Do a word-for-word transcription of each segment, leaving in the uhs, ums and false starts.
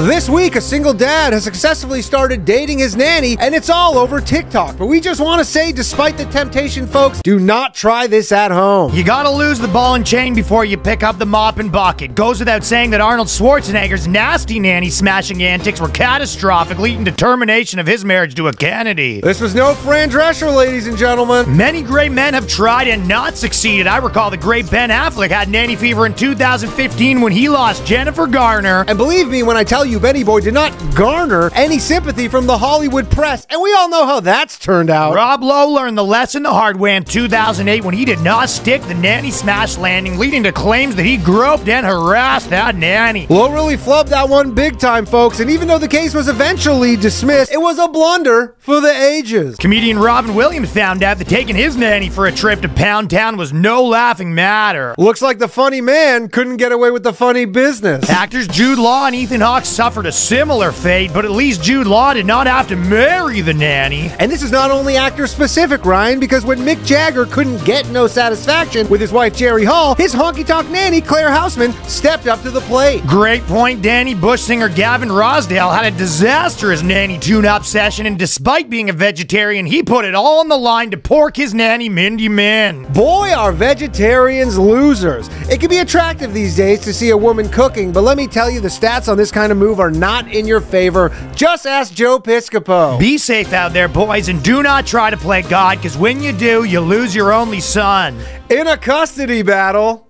This week, a single dad has successfully started dating his nanny, and it's all over TikTok. But we just want to say, despite the temptation, folks, do not try this at home. You gotta lose the ball and chain before you pick up the mop and bucket. Goes without saying that Arnold Schwarzenegger's nasty nanny smashing antics were catastrophic, leading to termination of his marriage to a Kennedy. This was no Fran Drescher, ladies and gentlemen. Many great men have tried and not succeeded. I recall the great Ben Affleck had nanny fever in two thousand fifteen when he lost Jennifer Garner. And believe me when I tell you, you Benny Boy did not garner any sympathy from the Hollywood press, and we all know how that's turned out. Rob Lowe learned the lesson the hard way in two thousand eight when he did not stick the nanny smash landing, leading to claims that he groped and harassed that nanny. Lowe really flubbed that one big time, folks, and even though the case was eventually dismissed, it was a blunder for the ages. Comedian Robin Williams found out that taking his nanny for a trip to Pound Town was no laughing matter. Looks like the funny man couldn't get away with the funny business. Actors Jude Law and Ethan Hawke suffered a similar fate, but at least Jude Law did not have to marry the nanny. And this is not only actor-specific, Ryan, because when Mick Jagger couldn't get no satisfaction with his wife Jerry Hall, his honky-tonk nanny, Claire Houseman, stepped up to the plate. Great point. Danny Bush singer Gavin Rosdale had a disastrous nanny tune-up session, and despite being a vegetarian, he put it all on the line to pork his nanny, Mindy Min. Boy, are vegetarians losers. It can be attractive these days to see a woman cooking, but let me tell you, the stats on this kind of movie are not in your favor. Just ask Joe Piscopo. Be safe out there, boys, and do not try to play God, because when you do, you lose your only son. In a custody battle.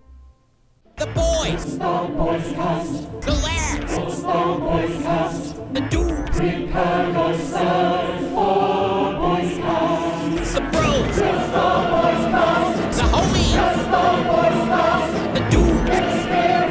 The boys. It's the boys cast. The lads. It's the boys cast. The dudes. Prepare yourself for boys cast. It's the bros. It's the boys cast. The homies. It's the boys cast. The dudes. Experience.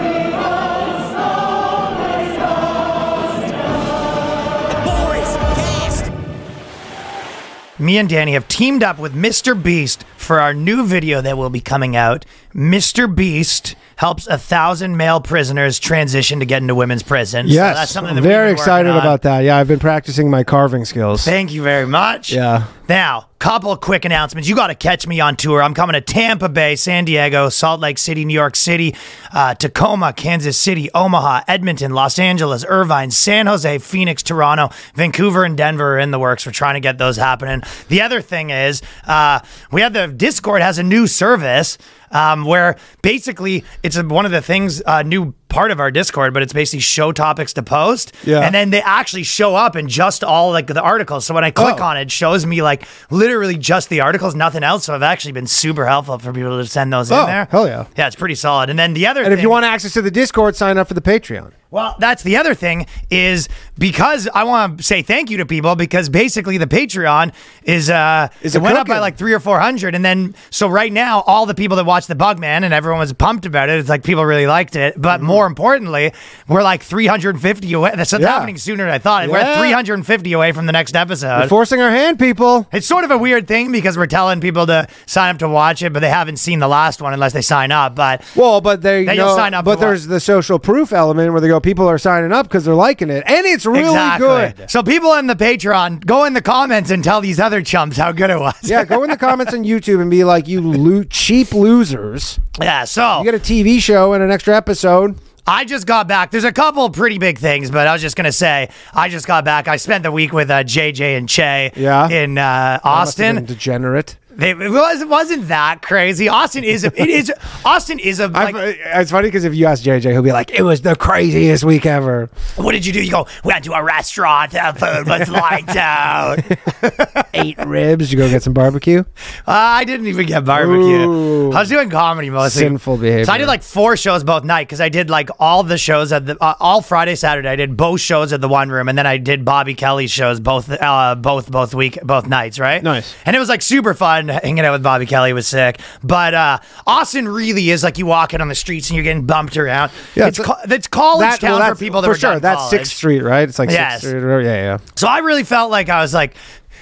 Me and Danny have teamed up with Mister Beast for our new video that will be coming out. Mister Beast helps a thousand male prisoners transition to get into women's prison. Yes, so that's something that I'm very excited about that. Yeah, I've been practicing my carving skills. Thank you very much. Yeah. Now, couple of quick announcements. You got to catch me on tour. I'm coming to Tampa Bay, San Diego, Salt Lake City, New York City, uh, Tacoma, Kansas City, Omaha, Edmonton, Los Angeles, Irvine, San Jose, Phoenix, Toronto, Vancouver, and Denver are in the works. We're trying to get those happening. The other thing is, uh, we have the Discord has a new service um, where basically it's a, one of the things, uh, new part of our Discord, but it's basically show topics to post. Yeah. And then they actually show up in just all like the articles. So when I click oh. on it, it shows me like literally just the articles, nothing else. So I've actually been super helpful for people to send those oh, in there. Hell yeah. Yeah, it's pretty solid. And then the other and thing. And if you want access to the Discord, sign up for the Patreon. Well, that's the other thing is because I want to say thank you to people because basically the Patreon is, uh, is it went cooking? Up by like three or four hundred. And then, so right now, all the people that watch the Bugman and everyone was pumped about it. It's like people really liked it. But mm-hmm. more importantly, we're like three hundred fifty away. That's yeah. happening sooner than I thought. Yeah. We're at three hundred fifty away from the next episode. We're forcing our hand, people. It's sort of a weird thing because we're telling people to sign up to watch it, but they haven't seen the last one unless they sign up. But well, but they know, you'll sign up. But there's the social proof element where they go, people are signing up because they're liking it, and it's really exactly. good. So people on the Patreon, go in the comments and tell these other chumps how good it was. Yeah, go in the comments on YouTube and be like, you lo cheap losers. Yeah, so you get a T V show and an extra episode. I just got back. There's a couple of pretty big things, but I was just going to say, I just got back. I spent the week with uh, J J and Che yeah. in uh, Austin. That must have been degenerate. They, it was, wasn't that crazy. Austin is a, it is Austin is a like, it's funny because if you ask J J, he'll be like, it was the craziest week ever. What did you do? You go, we went to a restaurant, the food was lights out. Eight ribs. You go get some barbecue? Uh, I didn't even get barbecue. Ooh, I was doing comedy mostly. Sinful behavior. So I did like four shows both night because I did like all the shows at the uh, all Friday, Saturday. I did both shows at the one room, and then I did Bobby Kelly's shows both uh, both both week both nights. Right? Nice. And it was like super fun. Hanging out with Bobby Kelly was sick, but uh, Austin really is like you walking on the streets and you're getting bumped around. Yeah, it's it's college that, town well, that's, for people that for were sure. That's college. Sixth Street, right? It's like yes. Sixth Street. Or, yeah, yeah. So I really felt like I was like,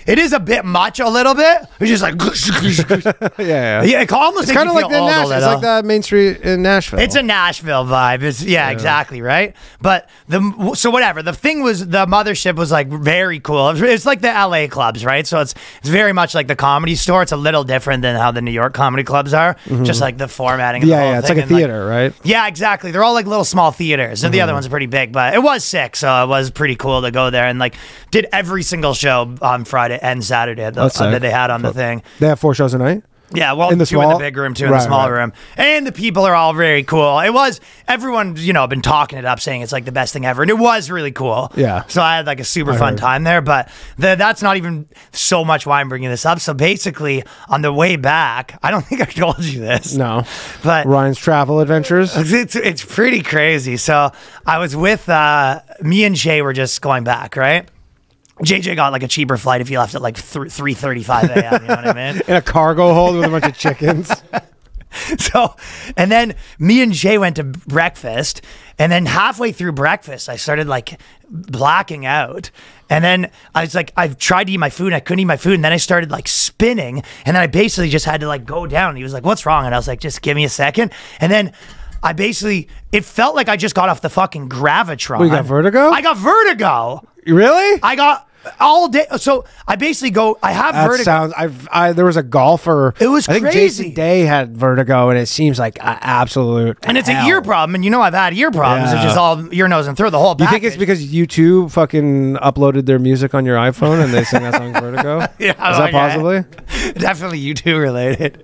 It is a bit much, a little bit. It's just like, yeah, yeah, yeah. It almost kind of like the Nash- it's like that Main Street in Nashville. It's a Nashville vibe. It's yeah, yeah, exactly right. But the so whatever. The thing was, the mothership was like very cool. It's like the L A clubs, right? So it's it's very much like the Comedy Store. It's a little different than how the New York comedy clubs are. Mm-hmm. Just like the formatting. Of yeah, the whole yeah. It's thing. Like a theater, like, right? Yeah, exactly. They're all like little small theaters, and mm-hmm. the other ones are pretty big. But it was sick, so it was pretty cool to go there and like did every single show on Friday and Saturday at the, uh, that they had on the thing. They have four shows a night? Yeah, well, in the two small? in the big room, two in right, the smaller right. room. And the people are all very cool. It was, everyone, you know, been talking it up, saying it's like the best thing ever. And it was really cool. Yeah. So I had like a super I fun heard. time there. But the, that's not even so much why I'm bringing this up. So basically, on the way back, I don't think I told you this. No. But Ryan's travel adventures? It's, it's pretty crazy. So I was with, uh, me and Che were just going back, right? J J got like a cheaper flight if you left at like three thirty-five a m You know what I mean? In a cargo hold with a bunch of chickens. So, and then me and Jay went to breakfast, and then halfway through breakfast, I started like blacking out. And then I was like, I've tried to eat my food and I couldn't eat my food. And then I started like spinning, and then I basically just had to like go down. And he was like, what's wrong? And I was like, just give me a second. And then I basically, it felt like I just got off the fucking Gravitron. Well, you got vertigo? I got vertigo. Really? I got all day. So I basically go, I have that vertigo. Sounds, I've, I, there was a golfer. It was I think crazy. Jason Day had vertigo, and it seems like an absolute And hell. It's an ear problem, and you know I've had ear problems. Yeah. It's just all ear, nose, and throat, the whole package. You think it's because U two fucking uploaded their music on your iPhone and they sing that song Vertigo? Yeah, Is that okay. possibly? Definitely U two related.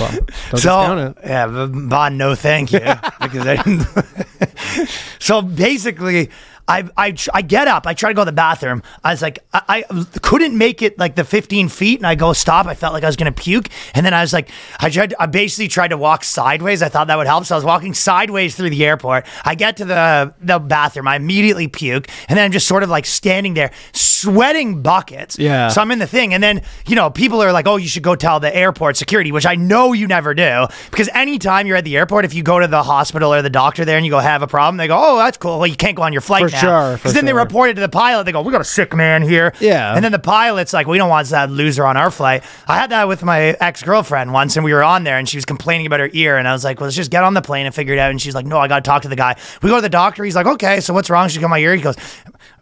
Well, don't so it. yeah, but no, thank you. Because I didn't. So basically, I I I get up. I try to go to the bathroom. I was like, I, I couldn't make it like the fifteen feet, and I go stop. I felt like I was gonna puke, and then I was like, I tried. I basically tried to walk sideways. I thought that would help, so I was walking sideways through the airport. I get to the the bathroom. I immediately puke, and then I'm just sort of like standing there, sweating buckets. Yeah. So I'm in the thing, and then you know people are like, oh, you should go tell the airport security, which I know you never do, because anytime you're at the airport, if you go to the hospital or the doctor there and you go have a problem, they go, oh, that's cool. Well, you can't go on your flight. For Sure, because then sure. they report it to the pilot. They go, we got a sick man here. Yeah. And then the pilot's like, we don't want that loser on our flight. I had that with my ex-girlfriend once, and we were on there, and she was complaining about her ear, and I was like, well, let's just get on the plane and figure it out. And she's like, no, I got to talk to the guy. We go to the doctor. He's like, okay, so what's wrong? She's got my ear. He goes,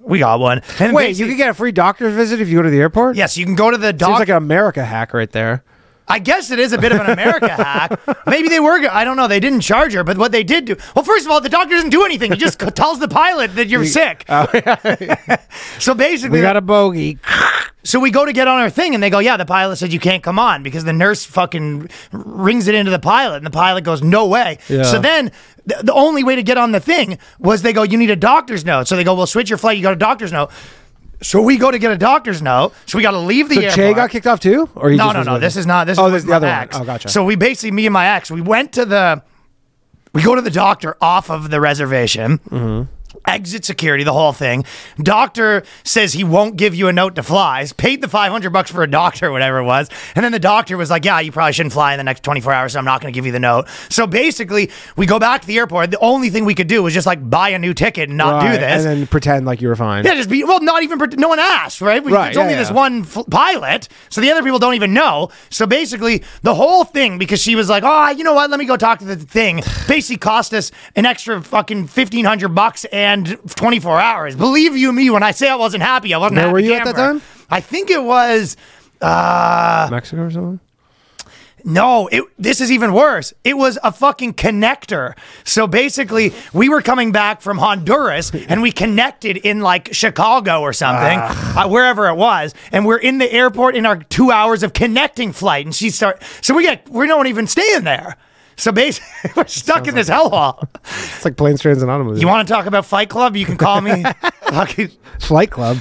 we got one. And wait, you can get a free doctor's visit if you go to the airport? Yes, yeah, so you can go to the doctor. Seems like an America hack right there. I guess it is a bit of an America hack. Maybe they were, I don't know, they didn't charge her, but what they did do, well, first of all, the doctor doesn't do anything. He just tells the pilot that you're we, sick. Oh, yeah. So basically, we got a bogey. So we go to get on our thing, and they go, yeah, the pilot said you can't come on, because the nurse fucking rings it into the pilot, and the pilot goes, no way. Yeah. So then th the only way to get on the thing was they go, you need a doctor's note. So they go, well, switch your flight, you got a doctor's note. So we go to get a doctor's note. So we got to leave the so airport. So Che got kicked off too? Or he no, just no, no. Waiting? This is not. This oh, is this the other ex. One. Oh, gotcha. So we basically, me and my ex, we went to the, we go to the doctor off of the reservation. Mm-hmm. Exit security, the whole thing. Doctor says he won't give you a note to fly. Paid the five hundred bucks for a doctor, whatever it was. And then the doctor was like, yeah, you probably shouldn't fly in the next twenty-four hours, so I'm not going to give you the note. So basically, we go back to the airport. The only thing we could do was just like buy a new ticket and not right. do this. And then pretend like you were fine. Yeah, just be, well, not even, no one asked, right? We, right. It's yeah, only yeah. this one f pilot, so the other people don't even know. So basically, the whole thing, because she was like, oh, you know what, let me go talk to the thing, basically cost us an extra fucking fifteen hundred bucks and And twenty-four hours. Believe you me when I say I wasn't happy. I wasn't happy. Where were you at that time? I think it was uh, Mexico or something. No, it, this is even worse. It was a fucking connector. So basically, we were coming back from Honduras, and we connected in like Chicago or something, uh, wherever it was. And we're in the airport in our two hours of connecting flight, and she start. So we get we don't even stay in there. So basically, we're stuck in this like, hellhole. It's like Planes, Trains, and Automobiles. You want to talk about Fight Club? You can call me. Flight Club.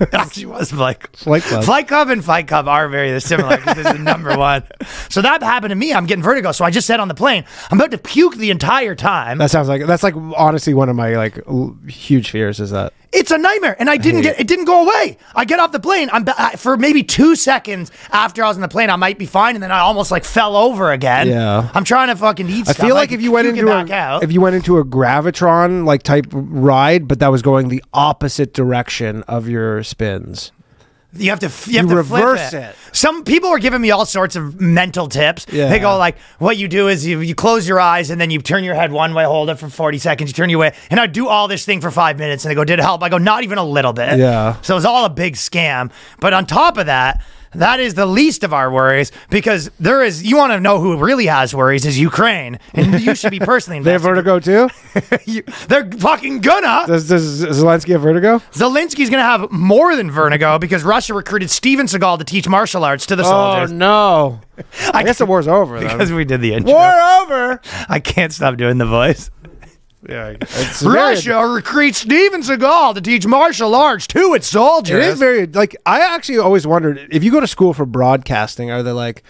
It actually was Flight Club. Flight Club. Flight Club and Fight Club are very similar because this is number one. So that happened to me. I'm getting vertigo. So I just sat on the plane. I'm about to puke the entire time. That sounds like, that's like honestly one of my like huge fears is that. It's a nightmare, and I didn't I get it. it. Didn't go away. I get off the plane. I'm I, for maybe two seconds after I was on the plane, I might be fine, and then I almost like fell over again. Yeah, I'm trying to fucking eat. I stuff. feel like if you went into a, if you went into a Gravitron like type ride, but that was going the opposite direction of your spins. You have to you have you to reverse flip it. it. Some people are giving me all sorts of mental tips. Yeah. They go like, what you do is you, you close your eyes and then you turn your head one way, hold it for forty seconds, you turn your way, and I do all this thing for five minutes and they go, did it help? I go, not even a little bit. Yeah. So it's all a big scam. But on top of that, that is the least of our worries, because there is, you want to know who really has worries is Ukraine, and you should be personally invested. They have vertigo too? you, they're fucking gonna. Does, does Zelensky have vertigo? Zelensky's gonna have more than vertigo because Russia recruited Steven Seagal to teach martial arts to the soldiers. Oh no. I, I guess the war's over though. Because we did the intro. War over! I can't stop doing the voice. Yeah, it's Russia very, recruits Steven Seagal to teach martial arts to its soldiers. It is very, like, I actually always wondered, if you go to school for broadcasting, are they like,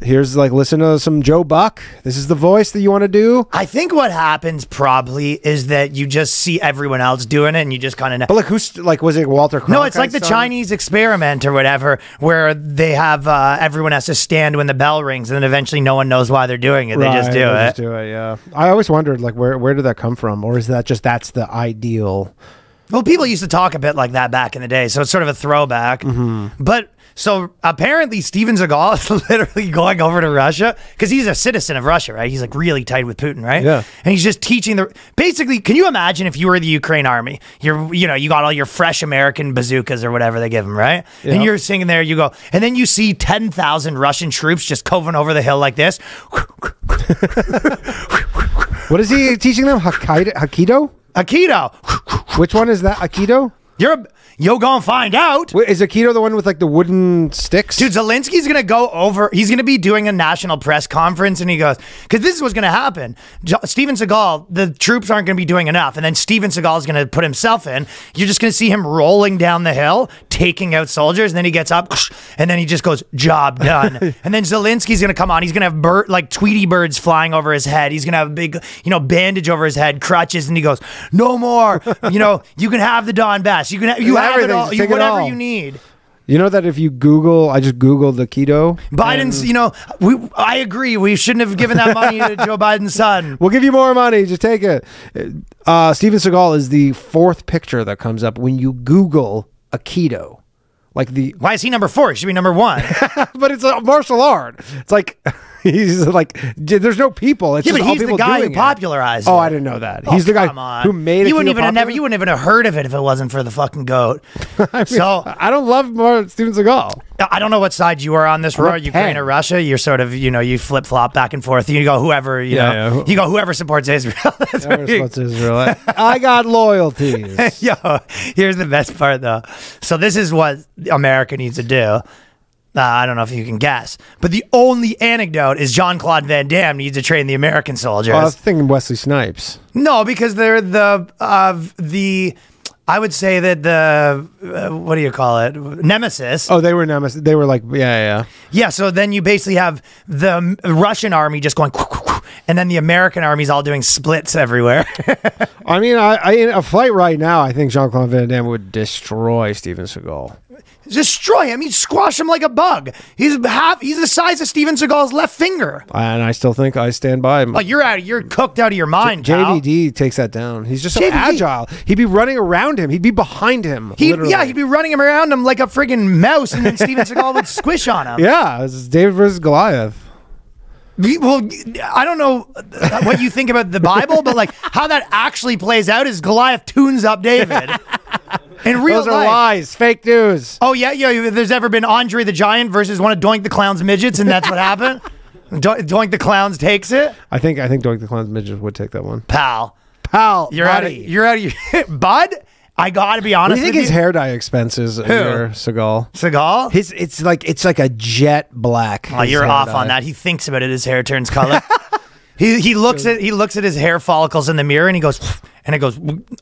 here's like, listen to some Joe Buck, this is the voice that you want to do? I think what happens probably is that you just see everyone else doing it and you just kind of... But like, who's, like, was it Walter Cronkite's No, it's like the son? Chinese experiment or whatever, where they have, uh, everyone has to stand when the bell rings and then eventually no one knows why they're doing it. Right, they just do it. Just do it, yeah. I always wondered, like, where, where did that come from? Or is that just, that's the ideal? Well, people used to talk a bit like that back in the day, so it's sort of a throwback. Mm-hmm. But... So apparently Steven Seagal is literally going over to Russia because he's a citizen of Russia, right? He's like really tight with Putin, right? Yeah. And he's just teaching the... Basically, can you imagine if you were the Ukraine army? You're, you know, you got all your fresh American bazookas or whatever they give them, right? Yeah. And you're sitting there, you go, and then you see ten thousand Russian troops just coving over the hill like this. What is he teaching them? Hakaido? Aikido? Aikido. Which one is that? Aikido? You're a... Yo, go and find out. Wait, is Aikido the one with like the wooden sticks? Dude, Zelensky's going to go over. He's going to be doing a national press conference and he goes, because this is what's going to happen. Jo Steven Seagal, the troops aren't going to be doing enough. And then Steven Seagal is going to put himself in. You're just going to see him rolling down the hill, taking out soldiers. And then he gets up and then he just goes, job done. And then Zelensky's going to come on. He's going to have bird, like Tweety birds flying over his head. He's going to have a big, you know, bandage over his head, crutches. And he goes, no more. You know, you can have the Donbass. You can have, you have everything, all, you, whatever you need. You know that if you Google, I just Googled the keto. Biden's, you know, we, I agree. We shouldn't have given that money to Joe Biden's son. We'll give you more money. Just take it. Uh, Steven Seagal is the fourth picture that comes up when you Google a keto. Like the why is he number four? He should be number one. But it's a martial art. It's like he's like there's no people. It's yeah, just but he's all the guy who popularized it. it. Oh, I didn't know that. Oh, he's the guy on. who made it. You wouldn't even have never. You wouldn't even have heard of it if it wasn't for the fucking goat. I mean, so I don't love more Steven Seagal. I don't know what side you are on this. War, Ukraine or Russia? You're sort of you know you flip flop back and forth. You go whoever you yeah, know. Yeah. You go whoever supports Israel. Whoever supports Israel. I got loyalties. Yo, here's the best part though. So this is what America needs to do. Uh, I don't know if you can guess, but the only anecdote is Jean-Claude Van Damme needs to train the American soldiers. Well, I was thinking Wesley Snipes. No, because they're the of uh, the. I would say that the uh, what do you call it? Nemesis. Oh, they were Nemesis. They were like yeah, yeah, yeah. So then you basically have the Russian army just going. And then the American army's all doing splits everywhere. I mean, I, I in a fight right now, I think Jean-Claude Van Damme would destroy Steven Seagal. Destroy him. He'd squash him like a bug. He's half. He's the size of Steven Seagal's left finger. And I still think I stand by him. Oh, you're out. You're cooked out of your mind, J pal. J V D takes that down. He's just so J V D. Agile. He'd be running around him. He'd be behind him. He'd, yeah, he'd be running him around him like a friggin' mouse, and then Steven Seagal would squish on him. Yeah, it's David versus Goliath. Well, I don't know what you think about the Bible, but like how that actually plays out is Goliath tunes up David. In real Those are life. lies, fake news. Oh yeah, yeah. There's ever been Andre the Giant versus one of Doink the Clown's midgets, and that's what happened. Do Doink the Clown's takes it. I think I think Doink the Clown's midget would take that one. Pal, pal, you're buddy. out of you're out of your bud. I gotta be honest. What do you think with his you? hair dye expenses are Seagal? Seagal? His it's like it's like a jet black. Oh, you're off dye. on that. He thinks about it. His hair turns color. he he looks at he looks at his hair follicles in the mirror and he goes and it goes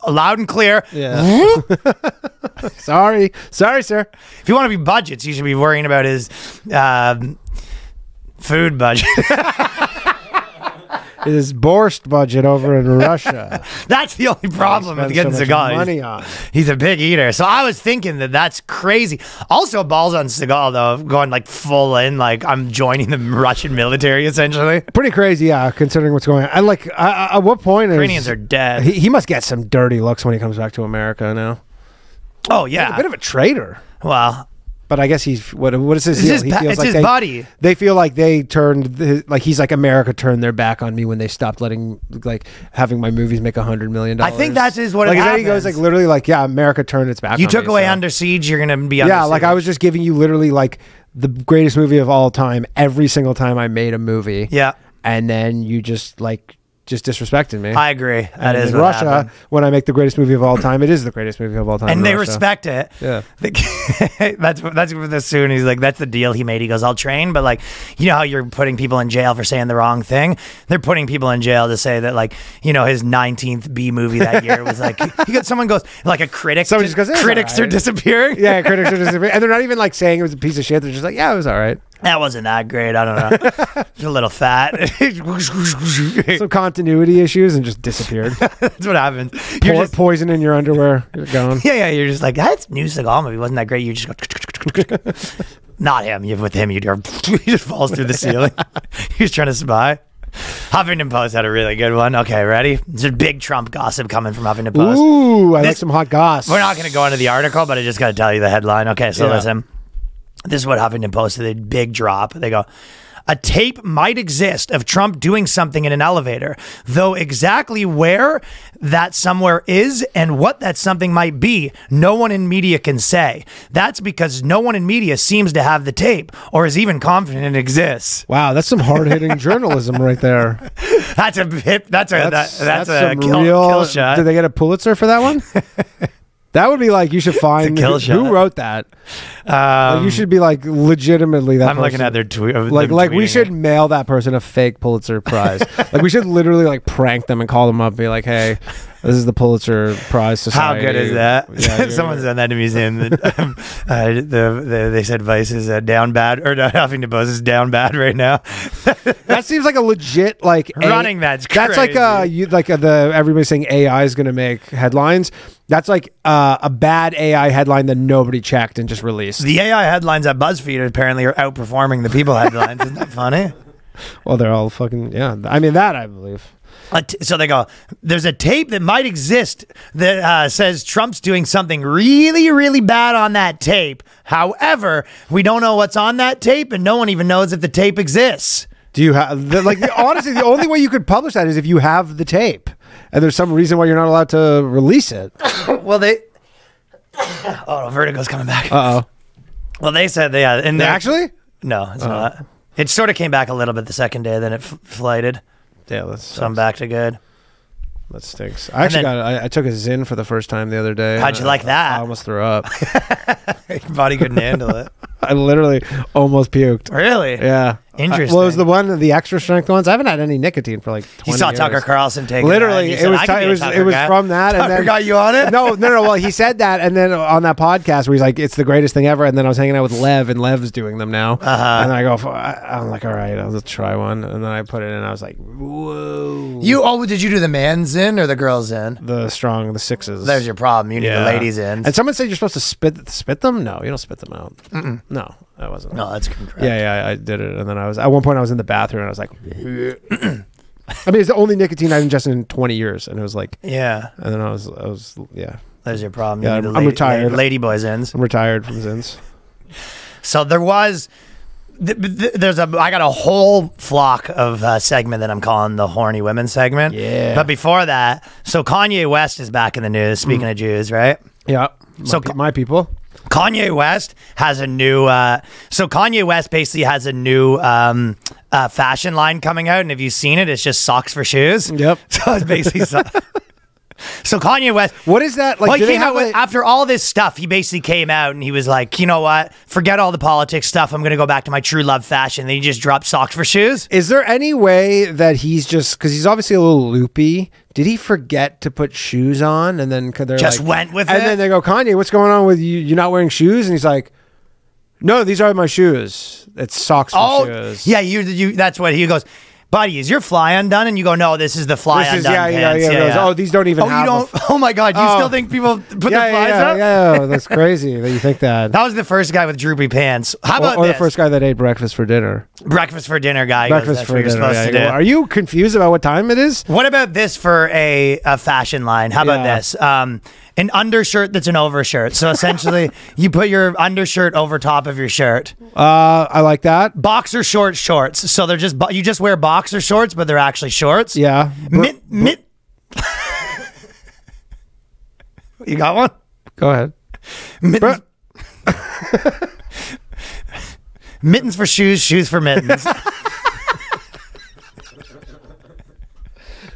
loud and clear. Yeah. Sorry, sorry, sir. If you want to be budgets, you should be worrying about his um, food budget. It is borscht budget over in Russia. That's the only problem with getting so Seagal. Money on. He's a big eater. So I was thinking that that's crazy. Also, balls on Seagal, though, going like full in, like I'm joining the Russian military, essentially. Pretty crazy, yeah, considering what's going on. I, like, I, I, at what point Ukrainians is, are dead. He, he must get some dirty looks when he comes back to America now. Oh, yeah. He's a bit of a traitor. Well... But I guess he's what? What is his it's deal? His, he feels it's like his they, body. They feel like they turned the, like he's like America turned their back on me when they stopped letting like having my movies make a hundred million dollars. I think that is what. Like it then he goes like literally like yeah, America turned its back. You on took me, away so. Under Siege. You're gonna be under yeah. Siege. Like I was just giving you literally like the greatest movie of all time. Every single time I made a movie. Yeah. And then you just like. Just disrespecting me. I agree. That and is in Russia. Happened. When I make the greatest movie of all time, it is the greatest movie of all time. And they Russia. Respect it. Yeah, that's that's for the Sunnis. Like that's the deal he made. He goes, "I'll train," but like, you know how you're putting people in jail for saying the wrong thing. They're putting people in jail to say that, like, you know, his nineteenth B movie that year was like he got someone goes like a critic. Someone just goes, critics right. are disappearing. Yeah, critics are disappearing, and they're not even like saying it was a piece of shit. They're just like, yeah, it was all right. That wasn't that great. I don't know. Just a little fat. Some continuity issues and just disappeared. That's what happens. You're po just poison in your underwear. You're gone. Yeah, yeah. You're just like, that's new Seagal movie. Wasn't that great? You just go. Not him. You with him. You he just falls through the ceiling. He's trying to spy. Huffington Post had a really good one. Okay, ready? There's big Trump gossip coming from Huffington Post. Ooh, I this, like some hot gossip. We're not going to go into the article, but I just got to tell you the headline. Okay, so yeah. listen. This is what Huffington Post did, a big drop. They go, a tape might exist of Trump doing something in an elevator, though exactly where that somewhere is and what that something might be, no one in media can say. That's because no one in media seems to have the tape or is even confident it exists. Wow, that's some hard-hitting journalism right there. That's a hip, that's a, that's, that, that's that's a kill, real, kill shot. Did they get a Pulitzer for that one? That would be like, you should find who, who wrote that. Um, like you should be like, legitimately that I'm person, looking at their tweet. Like, like we should it. mail that person a fake Pulitzer Prize. Like we should literally like prank them and call them up and be like, hey, this is the Pulitzer Prize Society. How good is that? Yeah, someone said that to a museum. That, um, uh, the, the, they said Vice is uh, down bad, or uh, Huffington Post is down bad right now. That seems like a legit like running. A, that's crazy. That's like uh you, like uh, the everybody's saying A I is going to make headlines. That's like uh, a bad A I headline that nobody checked and just released. The A I headlines at BuzzFeed apparently are outperforming the people headlines. Isn't that funny? Well, they're all fucking yeah. I mean that I believe. Uh, so they go, there's a tape that might exist that uh, says Trump's doing something really, really bad on that tape. However, we don't know what's on that tape, and no one even knows if the tape exists. Do you have, like, the, honestly, the only way you could publish that is if you have the tape, and there's some reason why you're not allowed to release it. Well, they... Oh, no, Vertigo's coming back. Uh-oh. Well, they said, they, yeah. And actually? No, it's uh-oh. not. It sort of came back a little bit the second day, then it f flighted. Yeah, that's so I'm back to good. That stinks. I actually then, got. I, I took a Zin for the first time the other day. How'd you I, like that? I, I almost threw up. Your body couldn't handle it. I literally almost puked. Really? Yeah. Interesting. I, well, it was the one of the extra strength ones. I haven't had any nicotine for like twenty years. You saw Tucker Carlson take literally, it. Literally, it, it was it was guy. from that. Tucker and then, got you on it? No, no, no. Well, he said that, and then on that podcast where he's like, "It's the greatest thing ever," and then I was hanging out with Lev, and Lev's doing them now, uh-huh. and I go, "I'm like, all right, I'll try one," and then I put it in, and I was like, "Whoa!" You oh, did you do the man's in or the girls in? The strong, the sixes. There's your problem. You need yeah. the ladies in. And someone said you're supposed to spit spit them. No, you don't spit them out. Mm-mm. No. That wasn't. No, that's correct. Yeah, yeah, I did it, and then I was at one point I was in the bathroom and I was like, I mean, it's the only nicotine I've ingested in twenty years, and it was like, yeah, and then I was, I was, yeah. That's your problem. Yeah, you I'm, I'm retired. Lady boy Zins. I'm retired from Zins. So there was, th th there's a, I got a whole flock of uh, segment that I'm calling the horny women segment. Yeah. But before that, so Kanye West is back in the news. Speaking mm. of Jews, right? Yeah. My so pe my people. Kanye West has a new, uh, so Kanye West basically has a new um, uh, fashion line coming out, and if you've seen it, it's just socks for shoes. Yep. So it's basically, so, so Kanye West. What is that? Like, well, he came out with, after all this stuff, he basically came out and he was like, you know what? Forget all the politics stuff. I'm going to go back to my true love fashion. Then he just dropped socks for shoes. Is there any way that he's just, because he's obviously a little loopy. Did he forget to put shoes on, and then they're just like, went with and it? And then they go, Kanye, what's going on with you? You're not wearing shoes? And he's like, no, these are my shoes. It's socks for oh, shoes. Yeah, you, you, that's what he goes, buddy, is your fly undone? And you go, no, this is the fly this undone is, yeah, pants. Yeah, yeah, yeah, yeah. Goes, oh, these don't even oh, have you don't, oh, my God. You oh. still think people put yeah, their flies yeah, up? Yeah, yeah, that's crazy that you think that. That was the first guy with droopy pants. How about or, or this? Or the first guy that ate breakfast for dinner. Breakfast for dinner guy. Breakfast goes, for dinner. Supposed yeah, to do. Go, are you confused about what time it is? What about this for a, a fashion line? How about yeah. this? Um, an undershirt that's an overshirt. So essentially, you put your undershirt over top of your shirt. Uh, I like that. Boxer short shorts. So they're just you just wear boxer shorts, but they're actually shorts. Yeah. Mit, mit. You got one? Go ahead. Mittens. Mittens for shoes, shoes for mittens.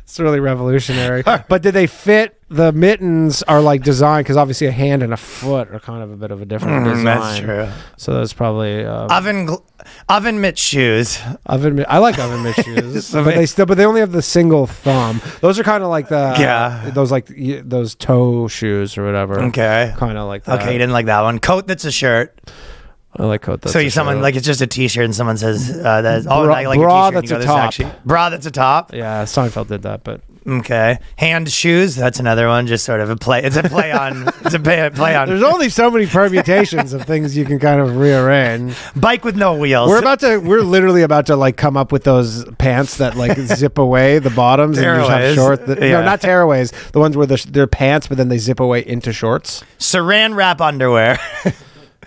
It's really revolutionary. But did they fit? The mittens are like designed because obviously a hand and a foot are kind of a bit of a different mm, design. That's true. So that's probably um, oven oven mitt shoes. Oven I like oven mitt shoes, but they still but they only have the single thumb. Those are kind of like the yeah. Those like those toe shoes or whatever. Okay, kind of like that. Okay, you didn't like that one. Coat that's a shirt. I like coat. That's so you someone shirt. Like it's just a T-shirt, and someone says, uh, "That's oh, bra, I like bra a T-shirt." That's you go, a top. Actually, bra that's a top. Yeah, Seinfeld did that, but okay. Hand shoes. That's another one. Just sort of a play. It's a play on. It's a play, play on. There's only so many permutations of things you can kind of rearrange. Bike with no wheels. We're about to. We're literally about to like come up with those pants that like zip away the bottoms and just have short. The, yeah. No, not tearaways. The ones where the, they're pants, but then they zip away into shorts. Saran wrap underwear.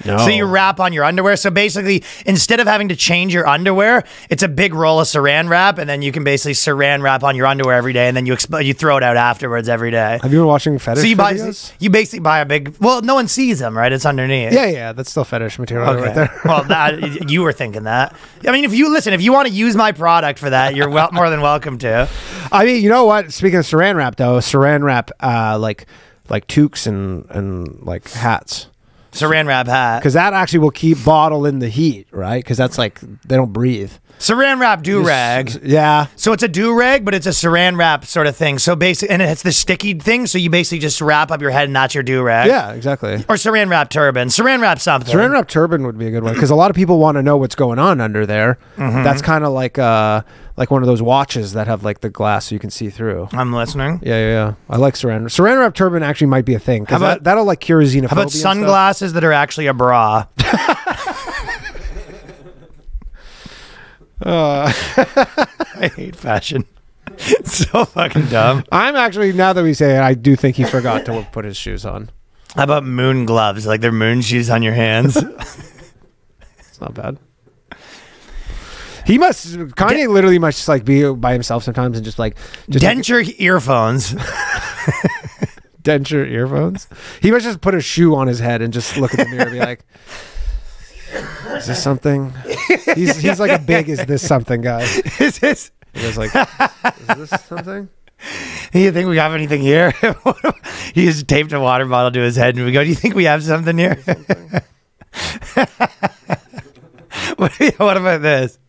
No. So you wrap on your underwear. So basically, instead of having to change your underwear, it's a big roll of saran wrap, and then you can basically saran wrap on your underwear every day, and then you exp you throw it out afterwards every day. Have you been watching fetish so you videos? Buy, you basically buy a big. Well, no one sees them, right? It's underneath. Yeah, yeah, that's still fetish material okay. right there. Well, that you were thinking that. I mean, if you listen, if you want to use my product for that, you're well, more than welcome to. I mean, you know what? Speaking of saran wrap, though, saran wrap uh, like like toques and and like hats. Saran wrap hat. Because that actually will keep bottling the heat, right? Because that's like, they don't breathe. Saran wrap do-rag. Yeah. So it's a do-rag, but it's a saran wrap sort of thing. So basically, and it's the sticky thing, so you basically just wrap up your head and that's your do-rag. Yeah, exactly. Or saran wrap turban. Saran wrap something. Saran wrap turban would be a good one, because a lot of people want to know what's going on under there. Mm-hmm. That's kind of like uh, like one of those watches that have like the glass so you can see through. I'm listening. Yeah, yeah, yeah. I like saran wrap. Saran wrap turban actually might be a thing, because that, that'll like cure xenophobia. How about sunglasses that are actually a bra? Uh, I hate fashion. It's so fucking dumb. I'm actually, now that we say it, I do think he forgot to put his shoes on. How about moon gloves? Like they're moon shoes on your hands. It's not bad. He must, Kanye Den literally must just like be by himself sometimes and just like just denture like, earphones. Denture earphones? He must just put a shoe on his head and just look at the mirror and be like, is this something? He's, he's like a big is this something guy. Is this? He was like, is this something? You think we have anything here? He just taped a water bottle to his head and we go, do you think we have something here? Something. what, what about this?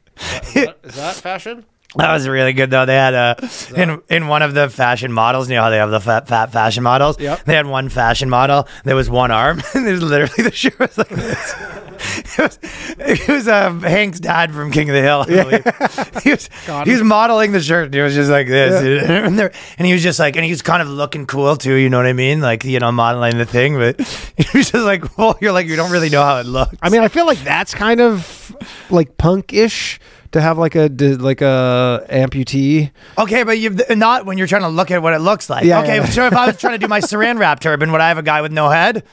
Is that, is that fashion? That was really good though. They had a in in one of the fashion models. You know how they have the fat fat fashion models. Yep. They had one fashion model. There was one arm, and there's literally the shoe was like this. It was, it was uh, Hank's dad from King of the Hill. I yeah. He was he was modeling the shirt. And he was just like this, yeah. and, there, and he was just like, and he was kind of looking cool too. You know what I mean? Like you know, modeling the thing, but he was just like, well, you're like you don't really know how it looks. I mean, I feel like that's kind of like punk-ish. To have like a like a amputee. Okay, but you've not when you're trying to look at what it looks like. Yeah, okay, yeah. So if I was trying to do my saran wrap turban, would I have a guy with no head?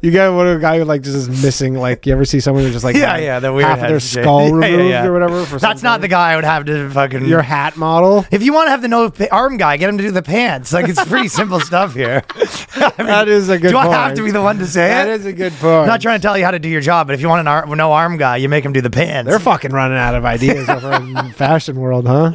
You got what a guy who like just is missing. Like you ever see someone who's just like yeah, like, yeah, the weird half of their skull yeah, removed yeah, yeah. or whatever. For That's not the guy I would have to fucking your hat model. If you want to have the no arm guy, get him to do the pants. Like it's pretty simple stuff here. I mean, that is a good. Do point. I have to be the one to say that it? That is a good point. I'm not trying to tell you how to do your job, but if you want an ar no arm guy, you make him do the pants. They're fucking running out of ideas over in fashion world, huh?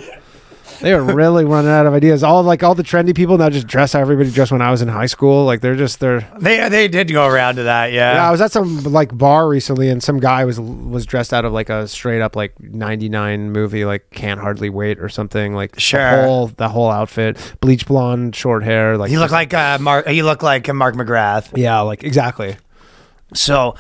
They are really running out of ideas. All like all the trendy people now just dress how everybody dressed when I was in high school. Like they're just they're they they did go around to that. Yeah, yeah. I was at some like bar recently, and some guy was was dressed out of like a straight up like ninety-nine movie, like Can't Hardly Wait or something. Like sure, the whole, the whole outfit, bleach blonde, short hair. Like he looked like uh, Mark. He looked like Mark McGrath. Yeah, like exactly. So.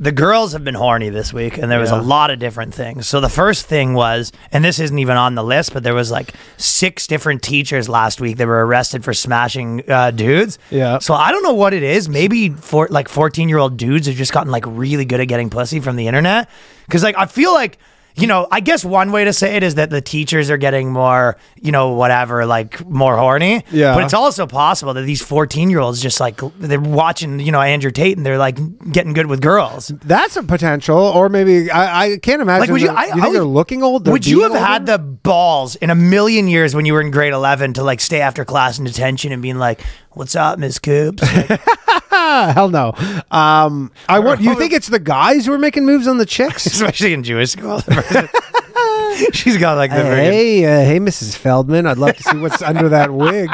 The girls have been horny this week, and there was yeah. a lot of different things. So the first thing was, and this isn't even on the list, but there was like six different teachers last week that were arrested for smashing uh, dudes. Yeah. So I don't know what it is. Maybe for like fourteen-year-old dudes have just gotten like really good at getting pussy from the internet. Because like I feel like you know, I guess one way to say it is that the teachers are getting more, you know, whatever, like more horny. Yeah. But it's also possible that these fourteen year olds just like, they're watching, you know, Andrew Tate and they're like getting good with girls. That's a potential. Or maybe, I, I can't imagine. Like, would you, the, I, you think I would, they're looking old? They're would you have older? Had the balls in a million years when you were in grade eleven to like stay after class in detention and being like, what's up, Miss Coops? Like, hell no. Um, I want. You think it's the guys who are making moves on the chicks, especially in Jewish school? She's got like the uh, hey, uh, hey, Missus Feldman. I'd love to see what's under that wig.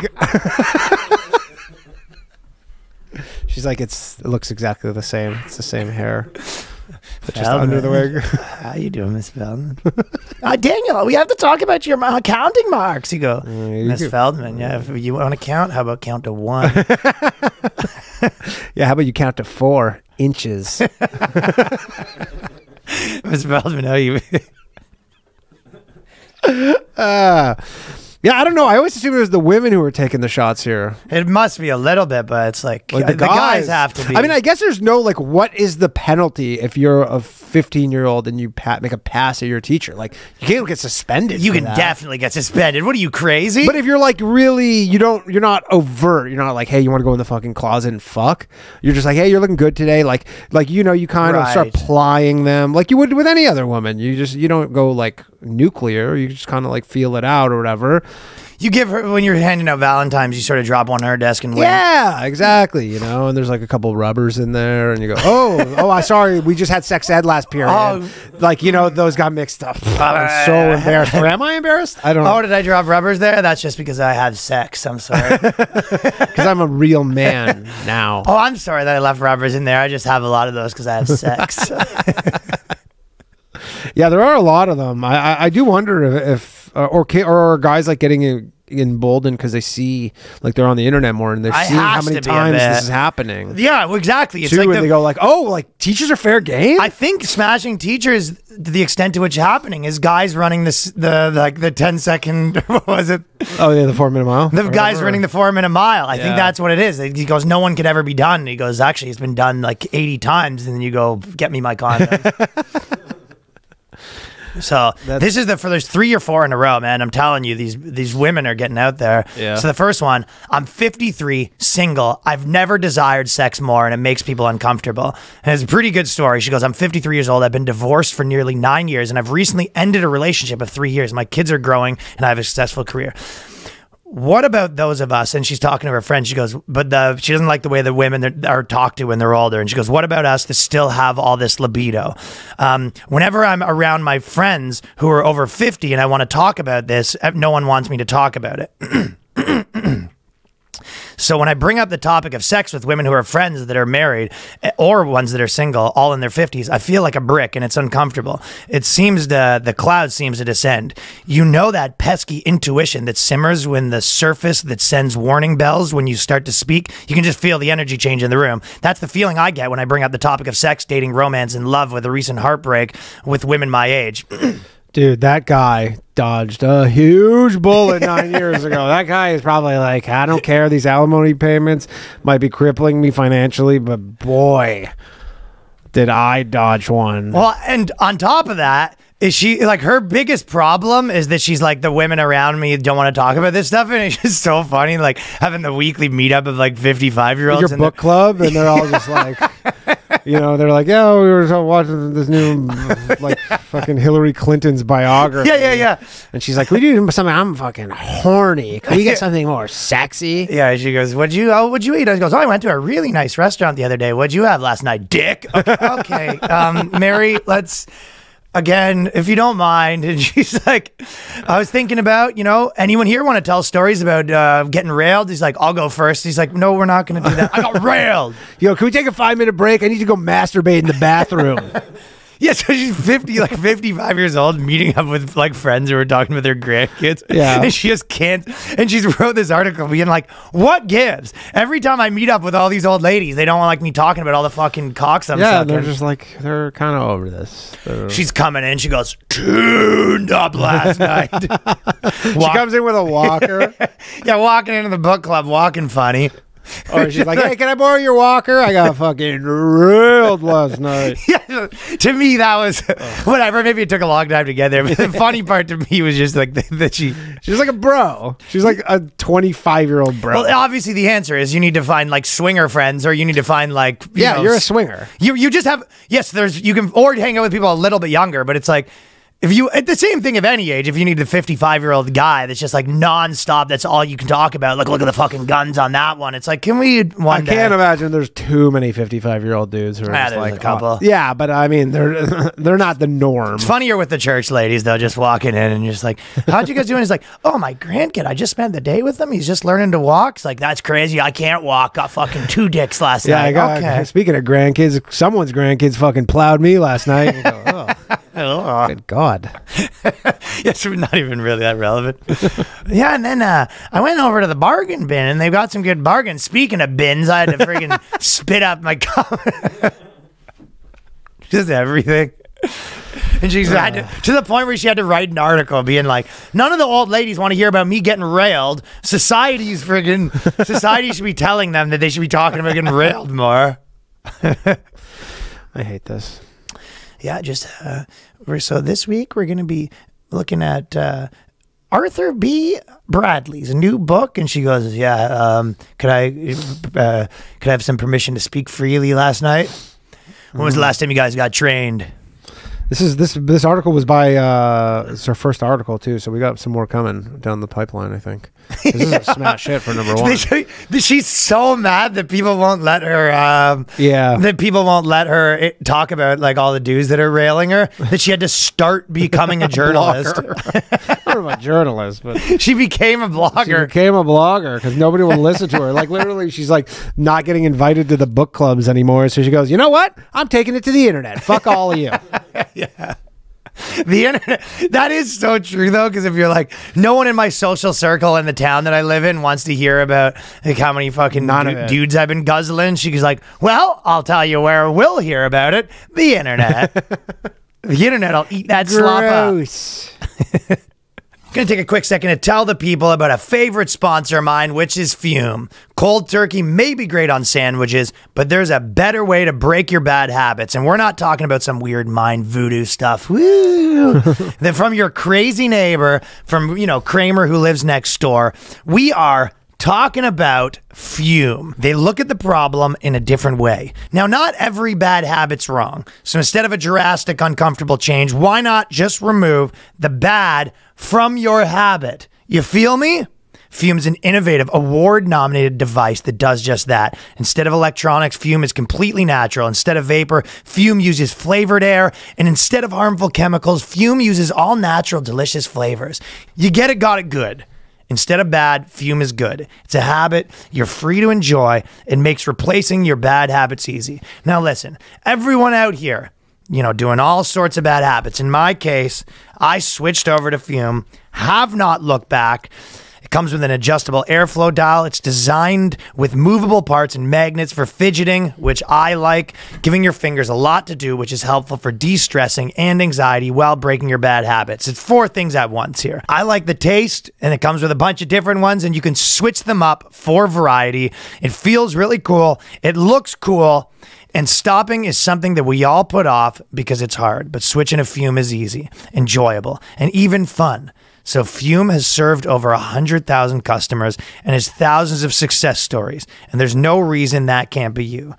She's like, it's. It looks exactly the same. It's the same hair, but just under the wig. How you doing, Miss Feldman? uh, Daniel, we have to talk about your counting marks. You go, mm, Miss Feldman. Yeah, if you want to count, how about count to one? Yeah, how about you count to four inches? Miss Feldman, how you? uh, yeah, I don't know. I always assumed it was the women who were taking the shots here. It must be a little bit, but it's like, like the, guys. the guys have to be. I mean, I guess there's no, like, what is the penalty if you're a fifteen year old and you pat, make a pass at your teacher? Like, you can't get suspended. You can that. definitely get suspended. What are you, crazy? But if you're like, really, you don't, you're not overt. You're not like, hey, you want to go in the fucking closet and fuck? You're just like, hey, you're looking good today. Like, like you know, you kind right. of start plying them like you would with any other woman. You just, you don't go like nuclear. You just kind of like feel it out or whatever. You give her, when you're handing out Valentine's, you sort of drop one on her desk and wait. Yeah, exactly. You know, and there's like a couple rubbers in there, and you go, oh, oh, I sorry, we just had sex ed last period. Oh. Like, you know, those got mixed up. I'm so embarrassed. Or am I embarrassed? I don't know. Oh, did I drop rubbers there? That's just because I had sex. I'm sorry. Because I'm a real man now. Oh, I'm sorry that I left rubbers in there. I just have a lot of those because I have sex. Yeah, there are a lot of them. I I, I do wonder if, if uh, or or guys like getting emboldened because they see like they're on the internet more and they're I seeing how many times this is happening. Yeah, well, exactly. It's Too, like the, they go like, oh, like teachers are fair game. I think smashing teachers, to the extent to which it's happening, is guys running this the like the ten second what was it? Oh yeah, the four minute mile. The guys whatever. running the four minute mile. I yeah. think that's what it is. He goes, no one could ever be done. And he goes, actually, it's been done like eighty times. And then you go, get me my condoms. So That's this is the for there's three or four in a row, man. I'm telling you, these these women are getting out there. Yeah. So the first one, I'm fifty-three, single. I've never desired sex more, and it makes people uncomfortable. And it's a pretty good story. She goes, I'm fifty-three years old. I've been divorced for nearly nine years, and I've recently ended a relationship of three years. My kids are growing, and I have a successful career. What about those of us? And she's talking to her friend. She goes, but the, she doesn't like the way the women are talked to when they're older. And she goes, what about us that still have all this libido? Um, whenever I'm around my friends who are over fifty and I want to talk about this, no one wants me to talk about it. So when I bring up the topic of sex with women who are friends that are married or ones that are single, all in their fifties, I feel like a brick and it's uncomfortable. It seems the, the cloud seems to descend. You know that pesky intuition that simmers when the surface that sends warning bells when you start to speak? You can just feel the energy change in the room. That's the feeling I get when I bring up the topic of sex, dating, romance, and love with a recent heartbreak with women my age. Dude, that guy dodged a huge bullet nine years ago. That guy is probably like, I don't care. These alimony payments might be crippling me financially, but boy, did I dodge one. Well, and on top of that, is she like her biggest problem is that she's like the women around me don't want to talk about this stuff, and it's just so funny like having the weekly meetup of like fifty-five year olds. Your book club, and they're all just like. You know, they're like, yeah, we were watching this new, like, yeah. fucking Hillary Clinton's biography. Yeah, yeah, yeah. And she's like, we do something. I'm fucking horny. Can we get something more sexy? Yeah. She goes, what'd you? Oh, what'd you eat? I goes, oh, I went to a really nice restaurant the other day. What'd you have last night, Dick? Okay, okay. Um, Mary, let's. Again, if you don't mind. And she's like, I was thinking about, you know, anyone here want to tell stories about uh, getting railed? He's like, I'll go first. He's like, no, we're not going to do that. I got railed. Yo, can we take a five minute break? I need to go masturbate in the bathroom. Yeah, so she's fifty, like fifty-five years old, meeting up with like friends who are talking with their grandkids. Yeah, and she just can't. And she's wrote this article being like, "What gives?" Every time I meet up with all these old ladies, they don't like me talking about all the fucking cocks I'm yeah, sucking. They're just like they're kind of over this. They're... She's coming in. She goes tuned up last night. Walk she comes in with a walker. Yeah, walking into the book club, walking funny. Or she's like, hey, can I borrow your walker? I got fucking drilled last night. Yeah, to me, that was oh. whatever. Maybe it took a long time to get there. But the funny part to me was just like that she... She's like a bro. She's like a twenty-five-year-old bro. Well, obviously the answer is you need to find like swinger friends, or you need to find like... You yeah, know, you're a swinger. You, you just have... Yes, there's... You can... Or hang out with people a little bit younger, but it's like... If you, it's the same thing of any age, if you need the fifty-five-year-old guy that's just like nonstop, that's all you can talk about. Like, look at the fucking guns on that one. It's like, can we one I day? Can't imagine there's too many fifty-five-year-old dudes who are yeah, just like, a couple. Oh. Yeah, but I mean, they're they're not the norm. It's funnier with the church ladies, though, just walking in and just like, how'd you guys do? And it's like, oh, my grandkid, I just spent the day with him. He's just learning to walk. It's like, that's crazy. I can't walk. Got fucking two dicks last yeah, night. I got, okay. Speaking of grandkids, someone's grandkids fucking plowed me last night. You go, oh. Oh. Good God. Yes, we're not even really that relevant. Yeah, and then uh, I went over to the bargain bin, and they've got some good bargains. Speaking of bins, I had to freaking spit up my cup. Just everything. And she's uh. had to, to the point where she had to write an article being like, none of the old ladies want to hear about me getting railed. Society's friggin' society should be telling them that they should be talking about getting railed more. I hate this. Yeah, just uh, we're, so this week we're going to be looking at uh, Arthur B. Bradley's new book, and she goes, "Yeah, um, could I uh, could I have some permission to speak freely last night? When was the last time you guys got trained?" This is this this article was by uh, it's our first article too, so we got some more coming down the pipeline, I think. This yeah. is a smash hit for number one. She's so mad that people won't let her. Um, yeah, that people won't let her talk about like all the dudes that are railing her. That she had to start becoming a journalist. I don't know about journalist, but she became a blogger. She became a blogger because nobody will listen to her. Like literally, she's like not getting invited to the book clubs anymore. So she goes, you know what? I'm taking it to the internet. Fuck all of you. Yeah, the internet. That is so true though, because if you're like, no one in my social circle in the town that I live in wants to hear about like how many fucking du dudes I've been guzzling. She's like, well, I'll tell you where we'll hear about it. The internet. The internet. I'll eat that slop up. I'm going to take a quick second to tell the people about a favorite sponsor of mine, which is Fume. Cold turkey may be great on sandwiches, but there's a better way to break your bad habits. And we're not talking about some weird mind voodoo stuff. Woo! Then from your crazy neighbor, from, you know, Kramer who lives next door, we are talking about Fume. They look at the problem in a different way. Now, not every bad habit's wrong. So instead of a drastic, uncomfortable change, why not just remove the bad from your habit? You feel me? Fume is an innovative, award-nominated device that does just that. Instead of electronics, Fume is completely natural. Instead of vapor, Fume uses flavored air. And instead of harmful chemicals, Fume uses all natural, delicious flavors. You get it, got it good. Instead of bad, Fume is good. It's a habit you're free to enjoy. It makes replacing your bad habits easy. Now listen, everyone out here, you know, doing all sorts of bad habits. In my case, I switched over to Fume, have not looked back. It comes with an adjustable airflow dial. It's designed with movable parts and magnets for fidgeting, which I like, giving your fingers a lot to do, which is helpful for de-stressing and anxiety while breaking your bad habits. It's four things at once here. I like the taste, and it comes with a bunch of different ones, and you can switch them up for variety. It feels really cool. It looks cool. And stopping is something that we all put off because it's hard, but switching to Fume is easy, enjoyable, and even fun. So Fume has served over one hundred thousand customers and has thousands of success stories, and there's no reason that can't be you.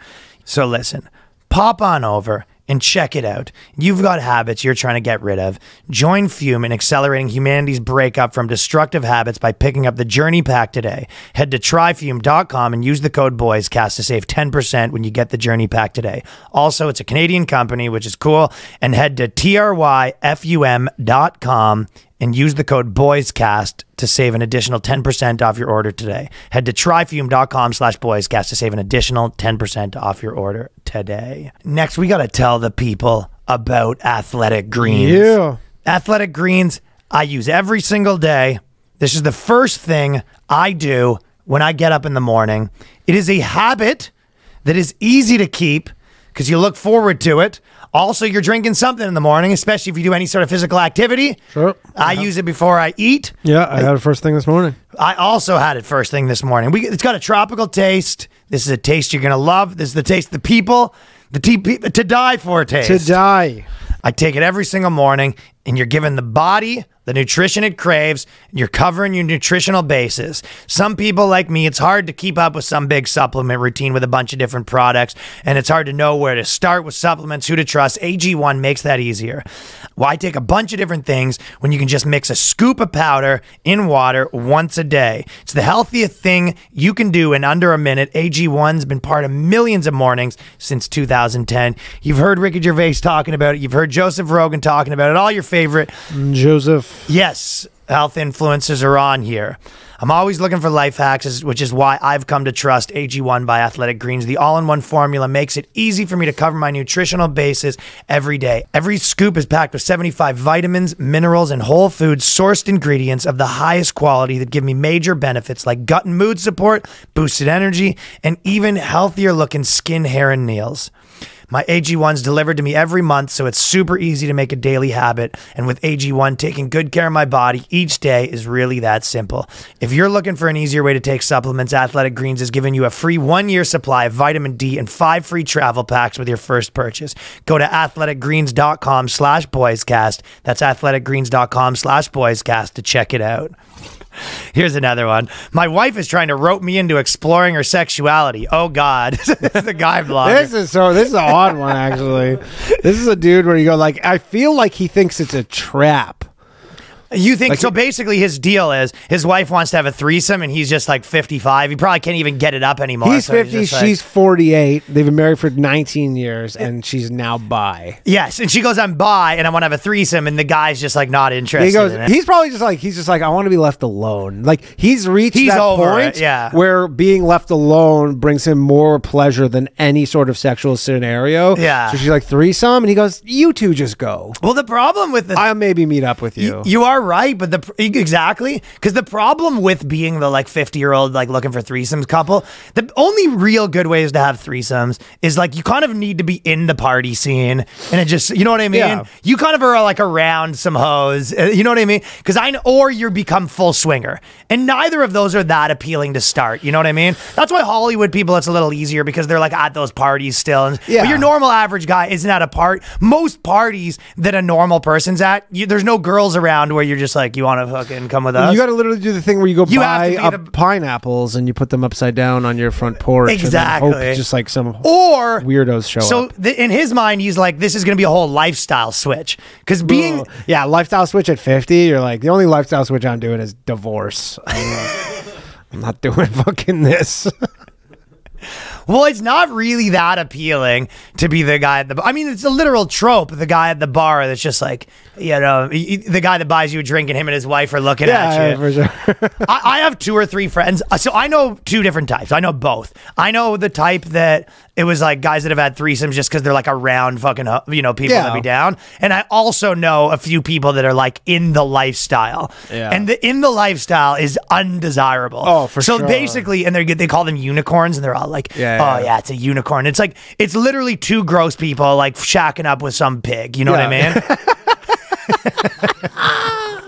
So listen, pop on over and check it out. You've got habits you're trying to get rid of. Join Fume in accelerating humanity's breakup from destructive habits by picking up the Journey Pack today. Head to try fume dot com and use the code BOYSCAST to save ten percent when you get the Journey Pack today. Also, it's a Canadian company, which is cool, and head to try fume dot com and use the code BOYSCAST to save an additional ten percent off your order today. Head to try fume dot com slash boyscast to save an additional ten percent off your order today. Next, we got to tell the people about Athletic Greens. Yeah. Athletic Greens, I use every single day. This is the first thing I do when I get up in the morning. It is a habit that is easy to keep because you look forward to it. Also, you're drinking something in the morning, especially if you do any sort of physical activity. Sure. I yeah. use it before I eat. Yeah, I, I had it first thing this morning. I also had it first thing this morning. We, it's got a tropical taste. This is a taste you're going to love. This is the taste of the people. The T P, to die for taste. To die. I take it every single morning, and you're giving the body the nutrition it craves, and you're covering your nutritional bases. Some people like me, it's hard to keep up with some big supplement routine with a bunch of different products, and it's hard to know where to start with supplements, who to trust. A G one makes that easier. Why take a bunch of different things when you can just mix a scoop of powder in water once a day? It's the healthiest thing you can do in under a minute. A G one's been part of millions of mornings since two thousand ten. You've heard Ricky Gervais talking about it. You've heard Joseph Rogan talking about it. All your favorite. Joseph. Yes, health influencers are on here. I'm always looking for life hacks, which is why I've come to trust A G one by Athletic Greens. The all-in-one formula makes it easy for me to cover my nutritional bases every day. Every scoop is packed with seventy-five vitamins, minerals, and whole food sourced ingredients of the highest quality that give me major benefits like gut and mood support, boosted energy, and even healthier-looking skin, hair, and nails. My A G one's delivered to me every month, so it's super easy to make a daily habit. And with A G one, taking good care of my body each day is really that simple. If you're looking for an easier way to take supplements, Athletic Greens is giving you a free one-year supply of vitamin D and five free travel packs with your first purchase. Go to athletic greens dot com slash boyscast. That's athletic greens dot com slash boyscast to check it out. Here's another one. My wife is trying to rope me into exploring her sexuality. Oh, God. This is a guy blogger. This is so. This is an odd one, actually. This is a dude where you go, like, I feel like he thinks it's a trap. You think, like, so basically his deal is his wife wants to have a threesome and he's just like fifty-five. He probably can't even get it up anymore. He's so fifty, he's like, she's forty-eight. They've been married for nineteen years and she's now bi. Yes, and she goes, I'm bi and I want to have a threesome, and the guy's just like not interested. He goes, in it. He's probably just like, he's just like, I want to be left alone. Like he's reached he's that over point it, yeah. where being left alone brings him more pleasure than any sort of sexual scenario. Yeah. So she's like, threesome, and he goes, you two just go. Well, the problem with this, I'll maybe meet up with you. You, you are right, but the exactly because the problem with being the like fifty year old like looking for threesomes couple, the only real good ways to have threesomes is like you kind of need to be in the party scene, and it just, you know what I mean, yeah. you kind of are like around some hoes, you know what I mean, because I know, or you become full swinger, and neither of those are that appealing to start, you know what I mean. That's why Hollywood people, it's a little easier because they're like at those parties still, and yeah. but your normal average guy isn't at a part most parties that a normal person's at. You, there's no girls around where you're You're just like, you want to fucking come with us? You got to literally do the thing where you go you buy up pineapples and you put them upside down on your front porch. Exactly. And hope just like some or weirdos show so up. So in his mind, he's like, this is going to be a whole lifestyle switch. Because being... Ooh. Yeah, lifestyle switch at fifty, you're like, the only lifestyle switch I'm doing is divorce. I'm, like, I'm not doing fucking this. Well, it's not really that appealing to be the guy at the bar. I mean, it's a literal trope, the guy at the bar that's just like, you know, the guy that buys you a drink and him and his wife are looking yeah, at you. Yeah, for sure. I, I have two or three friends. So I know two different types. I know both. I know the type that it was like guys that have had threesomes just because they're like around fucking, you know, people yeah. that be down. And I also know a few people that are like in the lifestyle. Yeah. And the in the lifestyle is undesirable. Oh, for so sure. So basically, and they they call them unicorns, and they're all like, yeah, yeah, oh yeah, it's a unicorn. It's like, it's literally two gross people like shacking up with some pig. You know yeah. what I mean?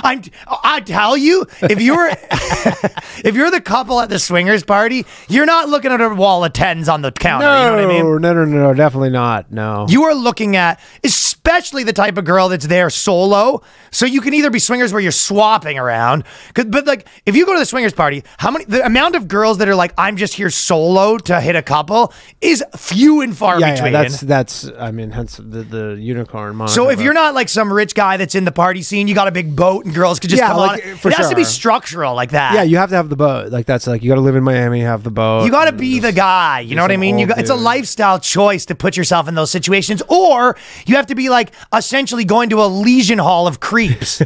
I'm, I tell you, if you're if you're the couple at the swingers party, you're not looking at a wall of tens on the counter. No, you know what I mean? no, no, no, definitely not. No, you are looking at especially the type of girl that's there solo. So you can either be swingers where you're swapping around, but like if you go to the swingers party, how many the amount of girls that are like, I'm just here solo to hit a couple is few and far yeah, between. Yeah, that's that's I mean, hence the, the unicorn moniker. So if you're not like some rich guy that's in the party scene, you got a big boat. And girls could just yeah, come like, on. For it has sure. to be structural like that. Yeah, you have to have the boat. Like that's like you got to live in Miami, have the boat. You got to be the guy. You know what I mean? You got, it's a lifestyle choice to put yourself in those situations, or you have to be like. like essentially going to a legion hall of creeps.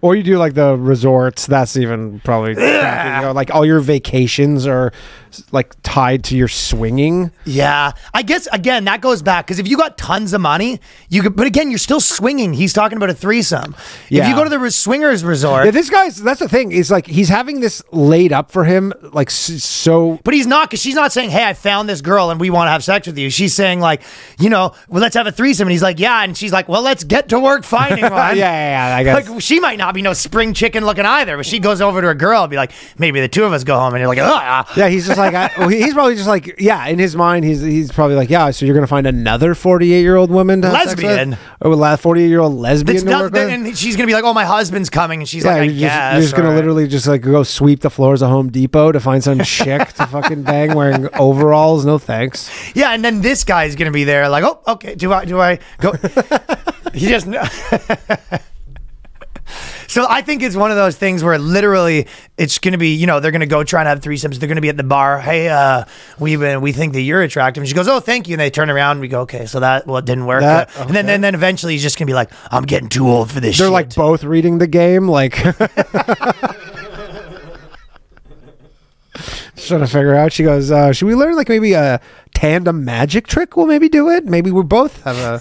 Or you do like the resorts. That's even probably you know, like all your vacations are like tied to your swinging. Yeah, I guess again that goes back because if you got tons of money, you could. But again, you're still swinging. He's talking about a threesome. Yeah. If you go to the re swingers resort, yeah, this guy's. That's the thing. Is like he's having this laid up for him, like so. But he's not because she's not saying, "Hey, I found this girl and we want to have sex with you." She's saying like, you know, well, let's have a threesome. And he's like, yeah. And she's like, well, let's get to work finding one. yeah, yeah, yeah. I guess. Like she might not be no spring chicken looking either, but she goes over to a girl and be like, maybe the two of us go home. And you're like, ah. Yeah, he's just like, I, he's probably just like, yeah. In his mind, he's he's probably like, yeah. So you're gonna find another forty-eight year old woman, to lesbian, have sex with? Oh, forty-eight year old lesbian. To work with? And she's gonna be like, oh, my husband's coming, and she's yeah, like, I you're guess. Just, you're just gonna right. literally just like go sweep the floors of Home Depot to find some chick to fucking bang wearing overalls. No thanks. Yeah, and then this guy's gonna be there like, oh, okay. Do I do I go? He just. So I think it's one of those things where literally it's going to be, you know, they're going to go try and have threesomes. They're going to be at the bar. Hey, uh, we been, we think that you're attractive. And she goes, oh, thank you. And they turn around and we go, okay, so that, well, it didn't work. That, okay. And then, then, then eventually he's just going to be like, I'm getting too old for this shit. They're like both reading the game. Like, just trying to figure out. She goes, uh, should we learn like maybe a tandem magic trick? We'll maybe do it. Maybe we both have a...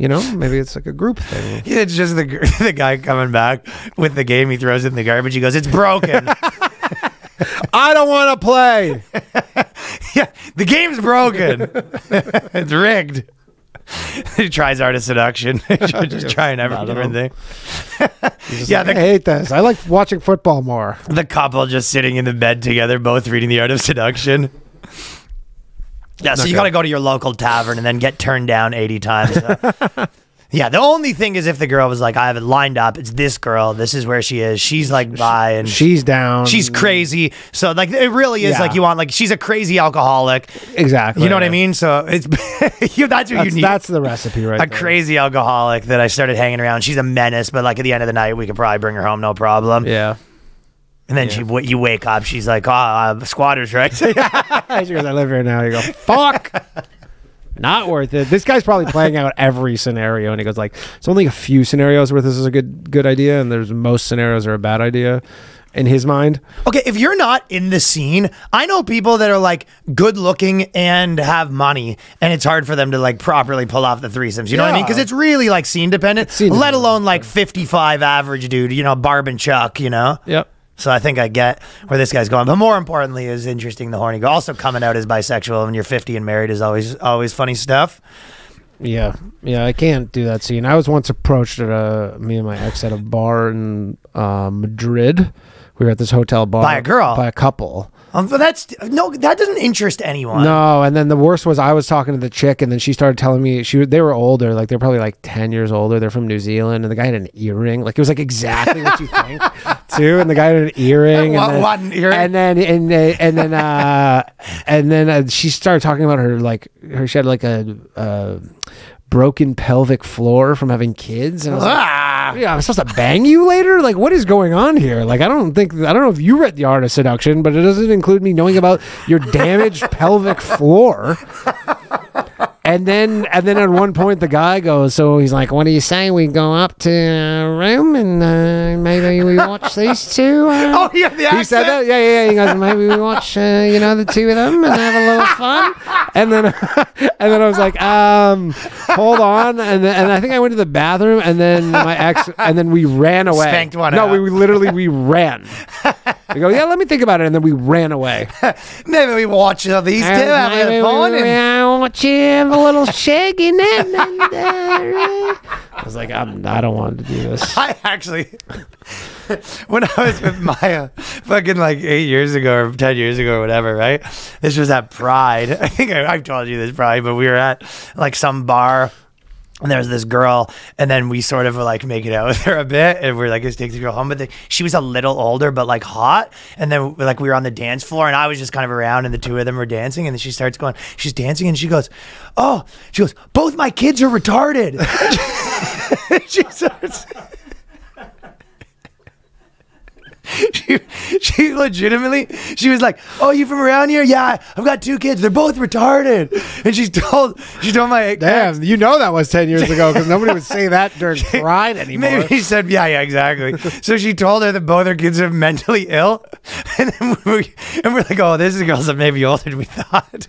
You know, maybe it's like a group thing. Yeah, it's just the the guy coming back with the game. He throws it in the garbage. He goes, "It's broken. I don't want to play." Yeah, the game's broken. It's rigged. He tries Art of Seduction. Just trying every different thing. Yeah, like, I hate this. I like watching football more. The couple just sitting in the bed together, both reading the Art of Seduction. Yeah, so you got to go to your local tavern and then get turned down eighty times. So. Yeah, the only thing is if the girl was like, I have it lined up. It's this girl. This is where she is. She's like, bye. And she's down. She's crazy. So, like, it really is yeah. like you want, like, she's a crazy alcoholic. Exactly. You know what I mean? So, it's you, that's what that's, you need. That's the recipe right a there. A crazy alcoholic that I started hanging around. She's a menace, but, like, at the end of the night, we could probably bring her home, no problem. Yeah. And then yeah. she, you wake up, she's like, oh, uh, squatters, right? She goes, I live here now. You go, fuck. Not worth it. This guy's probably playing out every scenario, and he goes like, it's only a few scenarios where this is a good good idea, and there's most scenarios are a bad idea in his mind. Okay, if you're not in the scene, I know people that are like good-looking and have money, and it's hard for them to like properly pull off the threesomes. You know yeah. what I mean? Because it's really like scene-dependent, scene let alone like fifty-five average dude, you know, Barb and Chuck, you know? Yep. So I think I get where this guy's going. But more importantly is interesting the horny girl. Also coming out as bisexual when you're fifty and married is always always funny stuff. Yeah. Yeah, I can't do that scene. I was once approached at a, me and my ex at a bar in uh, Madrid. We were at this hotel bar. By a girl? By a couple. Um, but that's no, that doesn't interest anyone. No, and then the worst was I was talking to the chick, and then she started telling me she they were older, like they're probably like ten years older. They're from New Zealand, and the guy had an earring, like it was like exactly what you think, too. And the guy had an earring, what, and then, what an earring, and then and then and then uh, and then uh, she started talking about her like her she had like a. Uh, broken pelvic floor from having kids, and I was ah. like, yeah, I'm supposed to bang you later? Like, what is going on here? Like, I don't think, I don't know if you read The Art of Seduction, but it doesn't include me knowing about your damaged pelvic floor. And then, and then at one point, the guy goes, so he's like, what do you say? We go up to a room and uh, maybe we watch these two. Uh, oh, yeah, the accent. He said that? Yeah, yeah, yeah. He goes, maybe we watch, uh, you know, the two of them and have a little fun. And then, and then I was like, um, hold on. And then, and I think I went to the bathroom and then my ex, and then we ran away. Spanked one no, out. We, we literally, we ran. We go, yeah, let me think about it. And then we ran away. Maybe we watch uh, these and two having fun. We, and... watch him. A little shag in it. I was like, I'm, I don't want to do this. I actually, when I was with Maya, fucking like eight years ago or ten years ago or whatever, right? This was at Pride. I think I, I've told you this probably, but we were at like some bar. And there was this girl, and then we sort of were like making out with her a bit, and we we're like, let's take the girl home. But the, she was a little older, but like hot. And then like we were on the dance floor, and I was just kind of around, and the two of them were dancing. And then she starts going, she's dancing, and she goes, "Oh," she goes, "both my kids are retarded." She starts. She, she legitimately, she was like, "Oh, you from around here? Yeah, I've got two kids. They're both retarded." And she told, she told my ex, damn, you know that was ten years ago because nobody would say that during Pride anymore. Maybe she said, "Yeah, yeah, exactly." So she told her that both her kids are mentally ill, and then we, and we're like, "Oh, this girl's that maybe older than we thought."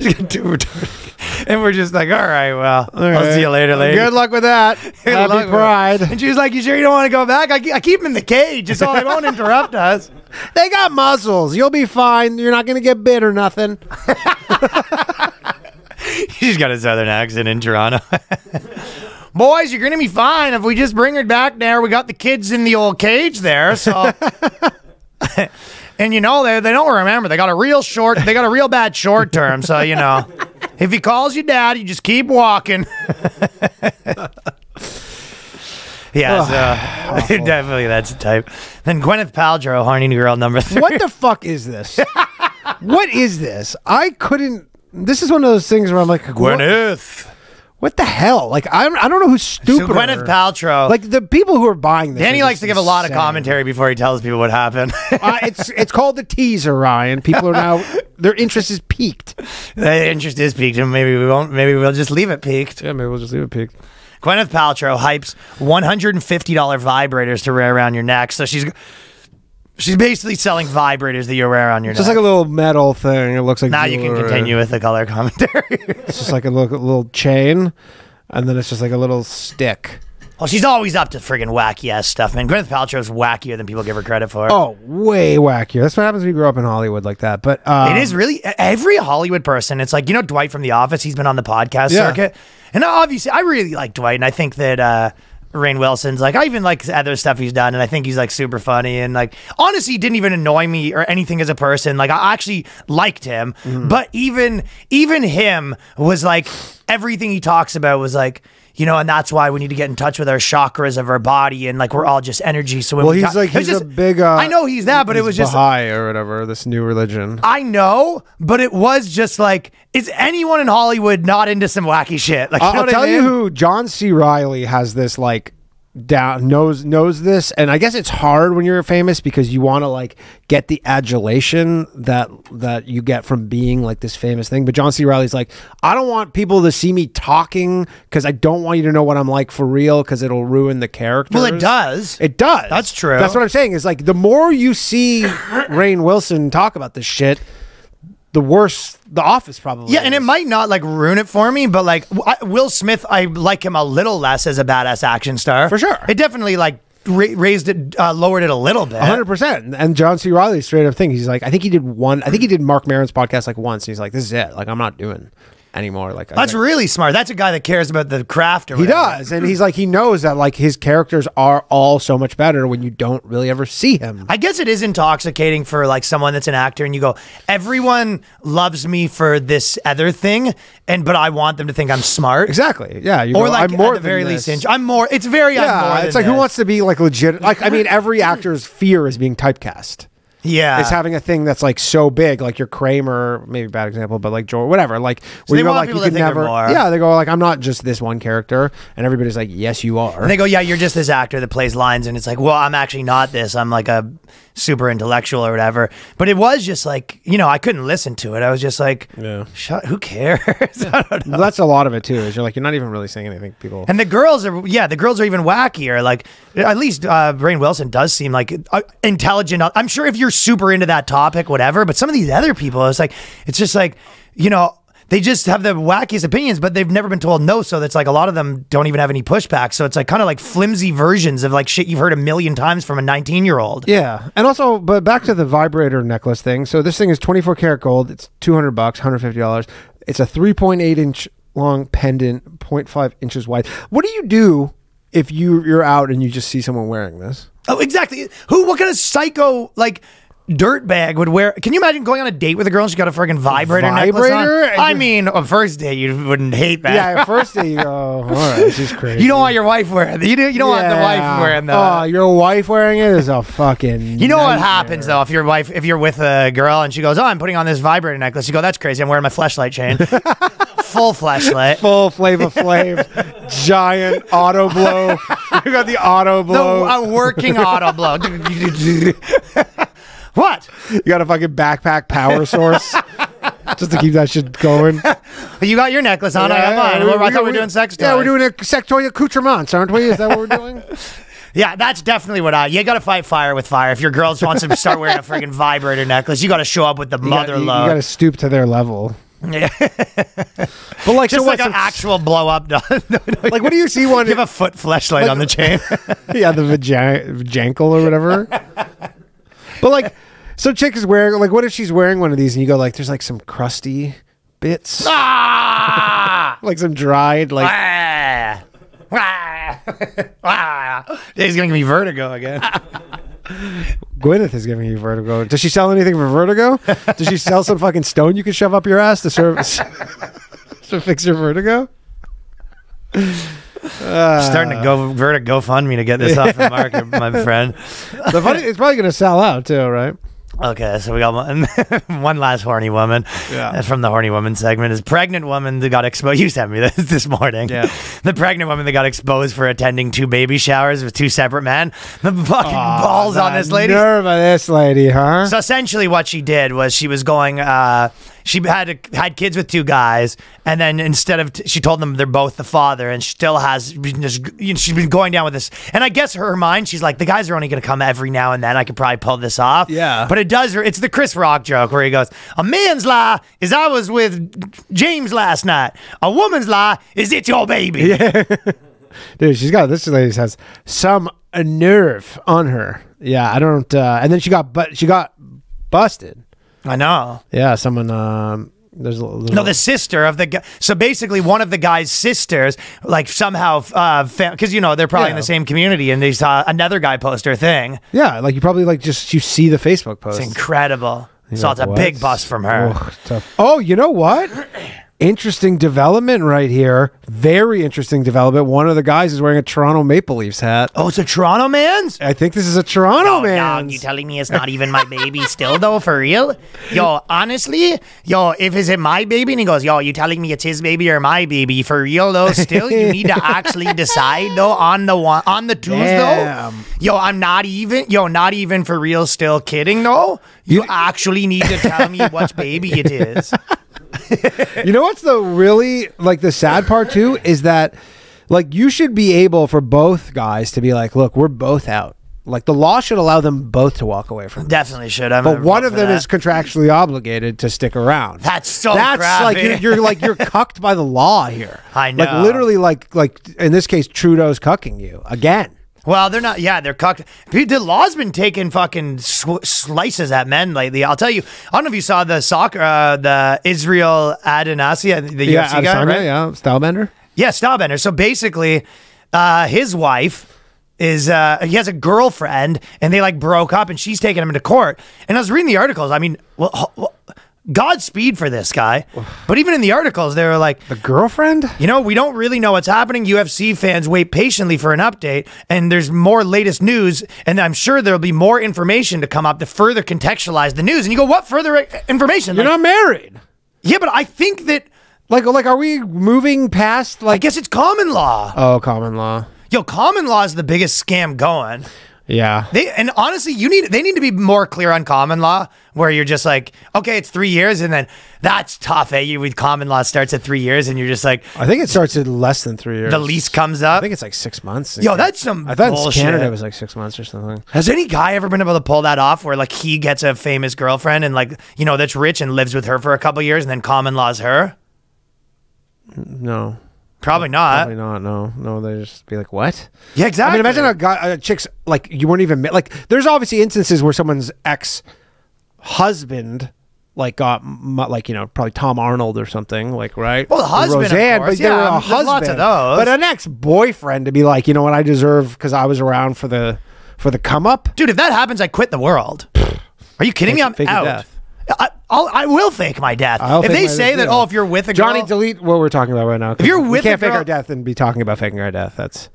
She's got two retarded, and we're just like, "All right, well, all right. I'll see you later, lady. Good luck with that. Good Happy luck Pride." And she was like, "You sure you don't want to go back? I keep, I keep them in the cage. It's all I want." Interrupt us. They got muscles. You'll be fine. You're not going to get bit or nothing. She's got a southern accent in Toronto. Boys, you're going to be fine if we just bring her back there. We got the kids in the old cage there. So, and you know, they, they don't remember. They got a real short, they got a real bad short term. So, you know, if he calls you dad, you just keep walking. Yeah, oh, so definitely that's the type. Then Gwyneth Paltrow, horny girl number three. What the fuck is this? What is this? I couldn't. This is one of those things where I'm like, Gwyneth. What, what the hell? Like, I don't, I don't know who's stupid. So Gwyneth Paltrow. Like the people who are buying this. Danny likes to give insane. a lot of commentary before he tells people what happened. uh, it's it's called the teaser, Ryan. People are now their interest is peaked. Their interest is peaked, and maybe we won't. Maybe we'll just leave it peaked. Yeah, maybe we'll just leave it peaked. Gwyneth Paltrow hypes one hundred fifty dollar vibrators to wear around your neck. So she's she's basically selling vibrators that you wear around your just neck. Just like a little metal thing. It looks like. Now you can continue with the color commentary. It's just like a little, a little chain, and then it's just like a little stick. Well, she's always up to friggin' wacky-ass stuff, man. Gwyneth Paltrow's wackier than people give her credit for. Oh, way wackier. That's what happens when you grow up in Hollywood like that. But um, it is really... Every Hollywood person, it's like, you know Dwight from The Office? He's been on the podcast yeah. circuit. And obviously, I really like Dwight, and I think that uh, Rainn Wilson's like... I even like other stuff he's done, and I think he's like super funny. And like, honestly, he didn't even annoy me or anything as a person. Like, I actually liked him. Mm. But even even him was like... Everything he talks about was like... You know, and that's why we need to get in touch with our chakras of our body, and like we're all just energy. So when well, we he's like he's just, a big. Uh, I know he's that, but he's it was just Baha'i or whatever. This new religion. I know, but it was just like, is anyone in Hollywood not into some wacky shit? Like, you uh, know I'll what tell I mean? you who John C. Reilly has this like down knows knows this, and I guess it's hard when you're famous because you want to like get the adulation that that you get from being like this famous thing. But John C. Reilly's like, I don't want people to see me talking because I don't want you to know what I'm like for real because it'll ruin the character. Well, it does. It does. That's true. That's what I'm saying. Is like the more you see Rainn Wilson talk about this shit, the worse The Office probably yeah, is. And it might not like ruin it for me, but like I, Will Smith, I like him a little less as a badass action star. For sure. It definitely like Ra raised it, uh, lowered it a little bit. one hundred percent. And John C. Reilly, straight up thing. He's like, I think he did one. I think he did Marc Maron's podcast like once. He's like, this is it. Like, I'm not doing anymore. Like, that's I, really smart. That's a guy that cares about the craft. Or he does, and he's like, he knows that like his characters are all so much better when you don't really ever see him. I guess it is intoxicating for like someone that's an actor, and you go, everyone loves me for this other thing, and but I want them to think I'm smart. Exactly. Yeah. You or go, like I'm more at the very least, I'm more. It's very. Yeah. I'm more it's like this. Who wants to be like legit? Like I mean, every actor's fear is being typecast. Yeah, it's having a thing that's like so big, like your Kramer, maybe bad example, but like Joel, whatever. Like so we go like you can never. Yeah, they go like I'm not just this one character, and everybody's like, yes, you are. And they go, yeah, you're just this actor that plays lines, and it's like, well, I'm actually not this. I'm like a super intellectual or whatever. But it was just like, you know, I couldn't listen to it. I was just like, yeah, shut. Who cares? I don't know. That's a lot of it too. Is you're like you're not even really saying anything, people. And the girls are, yeah, the girls are even wackier. Like at least uh, Rainn Wilson does seem like uh, intelligent. I'm sure if you're super into that topic, whatever, but some of these other people, it's like, it's just like, you know, they just have the wackiest opinions, but they've never been told no, so that's like a lot of them don't even have any pushback, so it's like kind of like flimsy versions of like shit you've heard a million times from a nineteen year old. Yeah, and also, but back to the vibrator necklace thing, so this thing is twenty-four karat gold, it's two hundred bucks, one hundred fifty dollars, it's a three point eight inch long pendant, zero point five inches wide. What do you do if you, you're out and you just see someone wearing this? Oh, exactly. Who, what kind of psycho, like, dirtbag would wear? Can you imagine going on a date with a girl and she got a freaking vibrator, vibrator necklace on? I mean, on first day, you wouldn't hate that. Yeah, first day, you go, all right, she's crazy. You don't want your wife wearing it. You, do, you don't yeah. want the wife wearing that. Oh, uh, your wife wearing it is a fucking You know nightmare. What happens, though, if your wife, if you're with a girl and she goes, oh, I'm putting on this vibrator necklace. You go, that's crazy. I'm wearing my Fleshlight chain. Full Fleshlight. Full Flavor Flav. Giant auto blow. You got the auto blow. The, a working auto blow. What? You got a fucking backpack power source just to keep that shit going. You got your necklace on. Yeah, I got mine. Yeah, we, I thought we, we were doing sex toys. Yeah, we're doing a sex toy accoutrements, aren't we? Is that what we're doing? Yeah, that's definitely what I... You got to fight fire with fire. If your girls want to start wearing a freaking vibrator necklace, you got to show up with the mother you gotta, load. You got to stoop to their level. Yeah. But like, just so like an actual blow up. No, no, no, like, what do you see one... Give a foot fleshlight like, on the chain. Yeah, the vagin jankle or whatever. But like, so chick is wearing... Like, what if she's wearing one of these and you go like, there's like some crusty bits. Ah! Like some dried, like... Ah! Ah! He's gonna give me vertigo again. Gwyneth is giving you vertigo. Does she sell anything for vertigo? Does she sell some fucking stone you can shove up your ass to serve to fix your vertigo? Uh, starting to go vertigo fund me to get this off the market, my friend. The funny, it's probably gonna sell out too, right? Okay, so we got one, one last horny woman. Yeah. From the horny woman segment is pregnant woman that got exposed. You sent me this this morning. Yeah. The pregnant woman that got exposed for attending two baby showers with two separate men. The fucking oh, balls on this lady. Nerve of this lady, huh? So essentially, what she did was she was going. Uh, She had a, had kids with two guys, and then instead of t she told them they're both the father, and she still has you know, she's been going down with this. And I guess her mind, she's like, the guys are only going to come every now and then. I could probably pull this off. Yeah. But it does. It's the Chris Rock joke where he goes, a man's lie is I was with James last night. A woman's lie is it's your baby. Yeah. Dude, she's got this lady has some nerve on her. Yeah, I don't. Uh, and then she got but she got busted. I know. Yeah, someone. Um, there's a, there's no, the sister of the guy. So basically, one of the guy's sisters, like somehow, because uh, you know they're probably yeah. in the same community, and they saw another guy post her thing. Yeah, like you probably like just you see the Facebook post. It's incredible. You so know, it's a what? big bust from her. Oh, oh, you know what? Interesting development right here. Very interesting development. One of the guys is wearing a Toronto Maple Leafs hat. Oh, it's a Toronto man's? I think this is a Toronto man's. No, you telling me it's not even my baby still, though, for real? Yo, honestly, yo, if is it my baby? And he goes, yo, you telling me it's his baby or my baby? For real, though, still, you need to actually decide, though, on the one, on the twos, though. Yo, I'm not even, yo, not even for real, still kidding, though. You actually need to tell me which baby it is. You know what's the really like the sad part too is that like you should be able for both guys to be like, look, we're both out. Like the law should allow them both to walk away from. Definitely this. should. I'm but one of them that. is contractually obligated to stick around. That's so. That's crappy. like you're, you're like you're cucked by the law here. I know. Like literally, like like in this case, Trudeau's cucking you again. Well, they're not. Yeah, they're cucked. The law's been taking fucking sw slices at men lately. I'll tell you. I don't know if you saw the soccer, uh, the Israel Adesanya, the yeah, U F C guy, right? Yeah, Stylebender. Yeah, Stylebender. So basically, uh, his wife is uh, he has a girlfriend, and they like broke up, and she's taking him into court. And I was reading the articles. I mean, well. well Godspeed for this guy. But even in the articles, they were like... The girlfriend? You know, we don't really know what's happening. U F C fans wait patiently for an update, and there's more latest news, and I'm sure there'll be more information to come up to further contextualize the news. And you go, what further information? You're like, not married. Yeah, but I think that... Like, like, are we moving past... Like, I guess it's common law. Oh, common law. Yo, common law is the biggest scam going. Yeah. They and honestly, you need they need to be more clear on common law, where you're just like, okay, it's three years, and then that's tough. Eh? You with common law starts at three years, and you're just like, I think it starts at less than three years. The lease comes up. I think it's like six months. Yo, that's some. I thought bullshit. Canada was like six months or something. Has any guy ever been able to pull that off, where like he gets a famous girlfriend and like you know that's rich and lives with her for a couple years, and then common law's her? No. Probably not. Probably not. No, no. They just be like, "What?" Yeah, exactly. I mean, imagine a guy, a chick's like you weren't even like. There's obviously instances where someone's ex-husband, like got like you know probably Tom Arnold or something, like right. Well, the husband, Roseanne, of course. But yeah, they were a husband. Lots of those. But an ex-boyfriend to be like, you know what, I deserve because I was around for the for the come up, dude. If that happens, I quit the world. Are you kidding me? I'm out. I, I'll, I will fake my death. I'll if they say death, that, you know, oh, if you're with a girl... Johnny, delete what we're talking about right now. If you're with we can't a girl, fake our death and be talking about faking our death. That's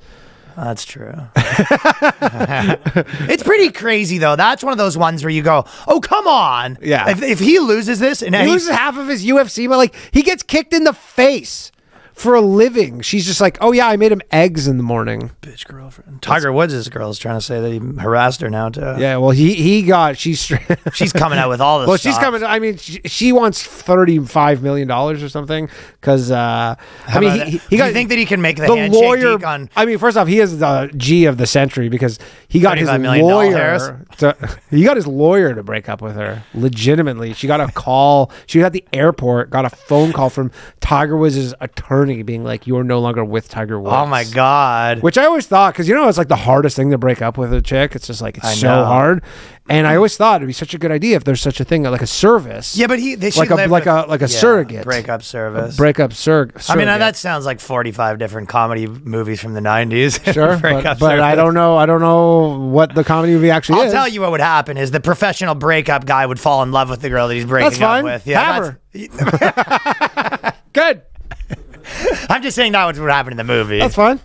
that's true. It's pretty crazy, though. That's one of those ones where you go, oh, come on. Yeah. If, if he loses this... and He, he loses half of his U F C, but like he gets kicked in the face for a living. She's just like, oh yeah, I made him eggs in the morning. Bitch girlfriend. Tiger Woods' girl is trying to say that he harassed her now too. Yeah, well he he got she's she's coming out with all this. Well, stuff. she's coming. I mean, she, she wants thirty-five million dollars or something because uh, I mean, he, he, he got. Do you think that he can make the, the handshake lawyer? On, I mean, first off, he is the G of the century because he got his lawyer. To, he got his lawyer to break up with her. Legitimately, she got a call. She was at the airport, got a phone call from Tiger Woods' attorney. Being like, you are no longer with Tiger Woods. Oh my god! Which I always thought, because you know, it's like the hardest thing to break up with a chick. It's just like it's I so know. hard. And I always thought it'd be such a good idea if there's such a thing like a service. Yeah, but he they like, a, like a like a like yeah, a surrogate breakup service. A breakup sur surrogate. I mean, that sounds like forty-five different comedy movies from the nineties. Sure, but, but I don't know. I don't know what the comedy movie actually I'll is. I'll tell you what would happen is the professional breakup guy would fall in love with the girl that he's breaking that's fine. up with. Yeah, have her. Good. I'm just saying that was what happened in the movie. That's fine.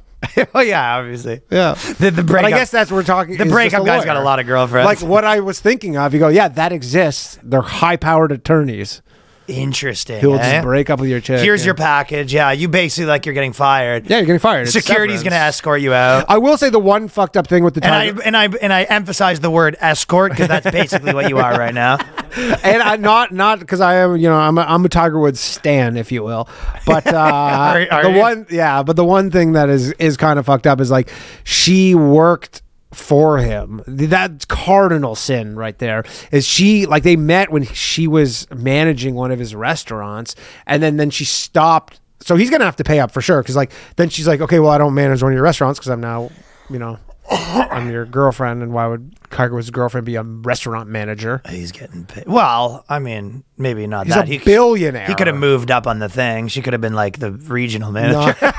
Oh yeah, obviously. Yeah. The, the breakup. But I guess that's what we're talking. The breakup guy's got a lot of girlfriends. Like what I was thinking of. You go, yeah, that exists. They're high-powered attorneys. Interesting. Who will eh? just break up with your chick. Here's yeah. your package. Yeah, you basically like you're getting fired. Yeah, you're getting fired. It's Security's severance. Gonna escort you out. I will say the one fucked up thing with the Tiger and I and I and I emphasize the word escort because that's basically what you are right now. And I not not because I am you know I'm a, I'm a Tiger Woods stan, if you will, but uh, are, are the you? one yeah, but the one thing that is is kind of fucked up is like she worked for him. That's cardinal sin right there. Is she like they met when she was managing one of his restaurants and then then she stopped, so he's gonna have to pay up for sure because like then she's like, okay, well I don't manage one of your restaurants because I'm now you know I'm your girlfriend, and why would Tiger Woods' girlfriend be a restaurant manager? He's getting paid. Well, I mean, maybe not He's that. He's a he, billionaire. He could have moved up on the thing. She could have been like the regional manager. No.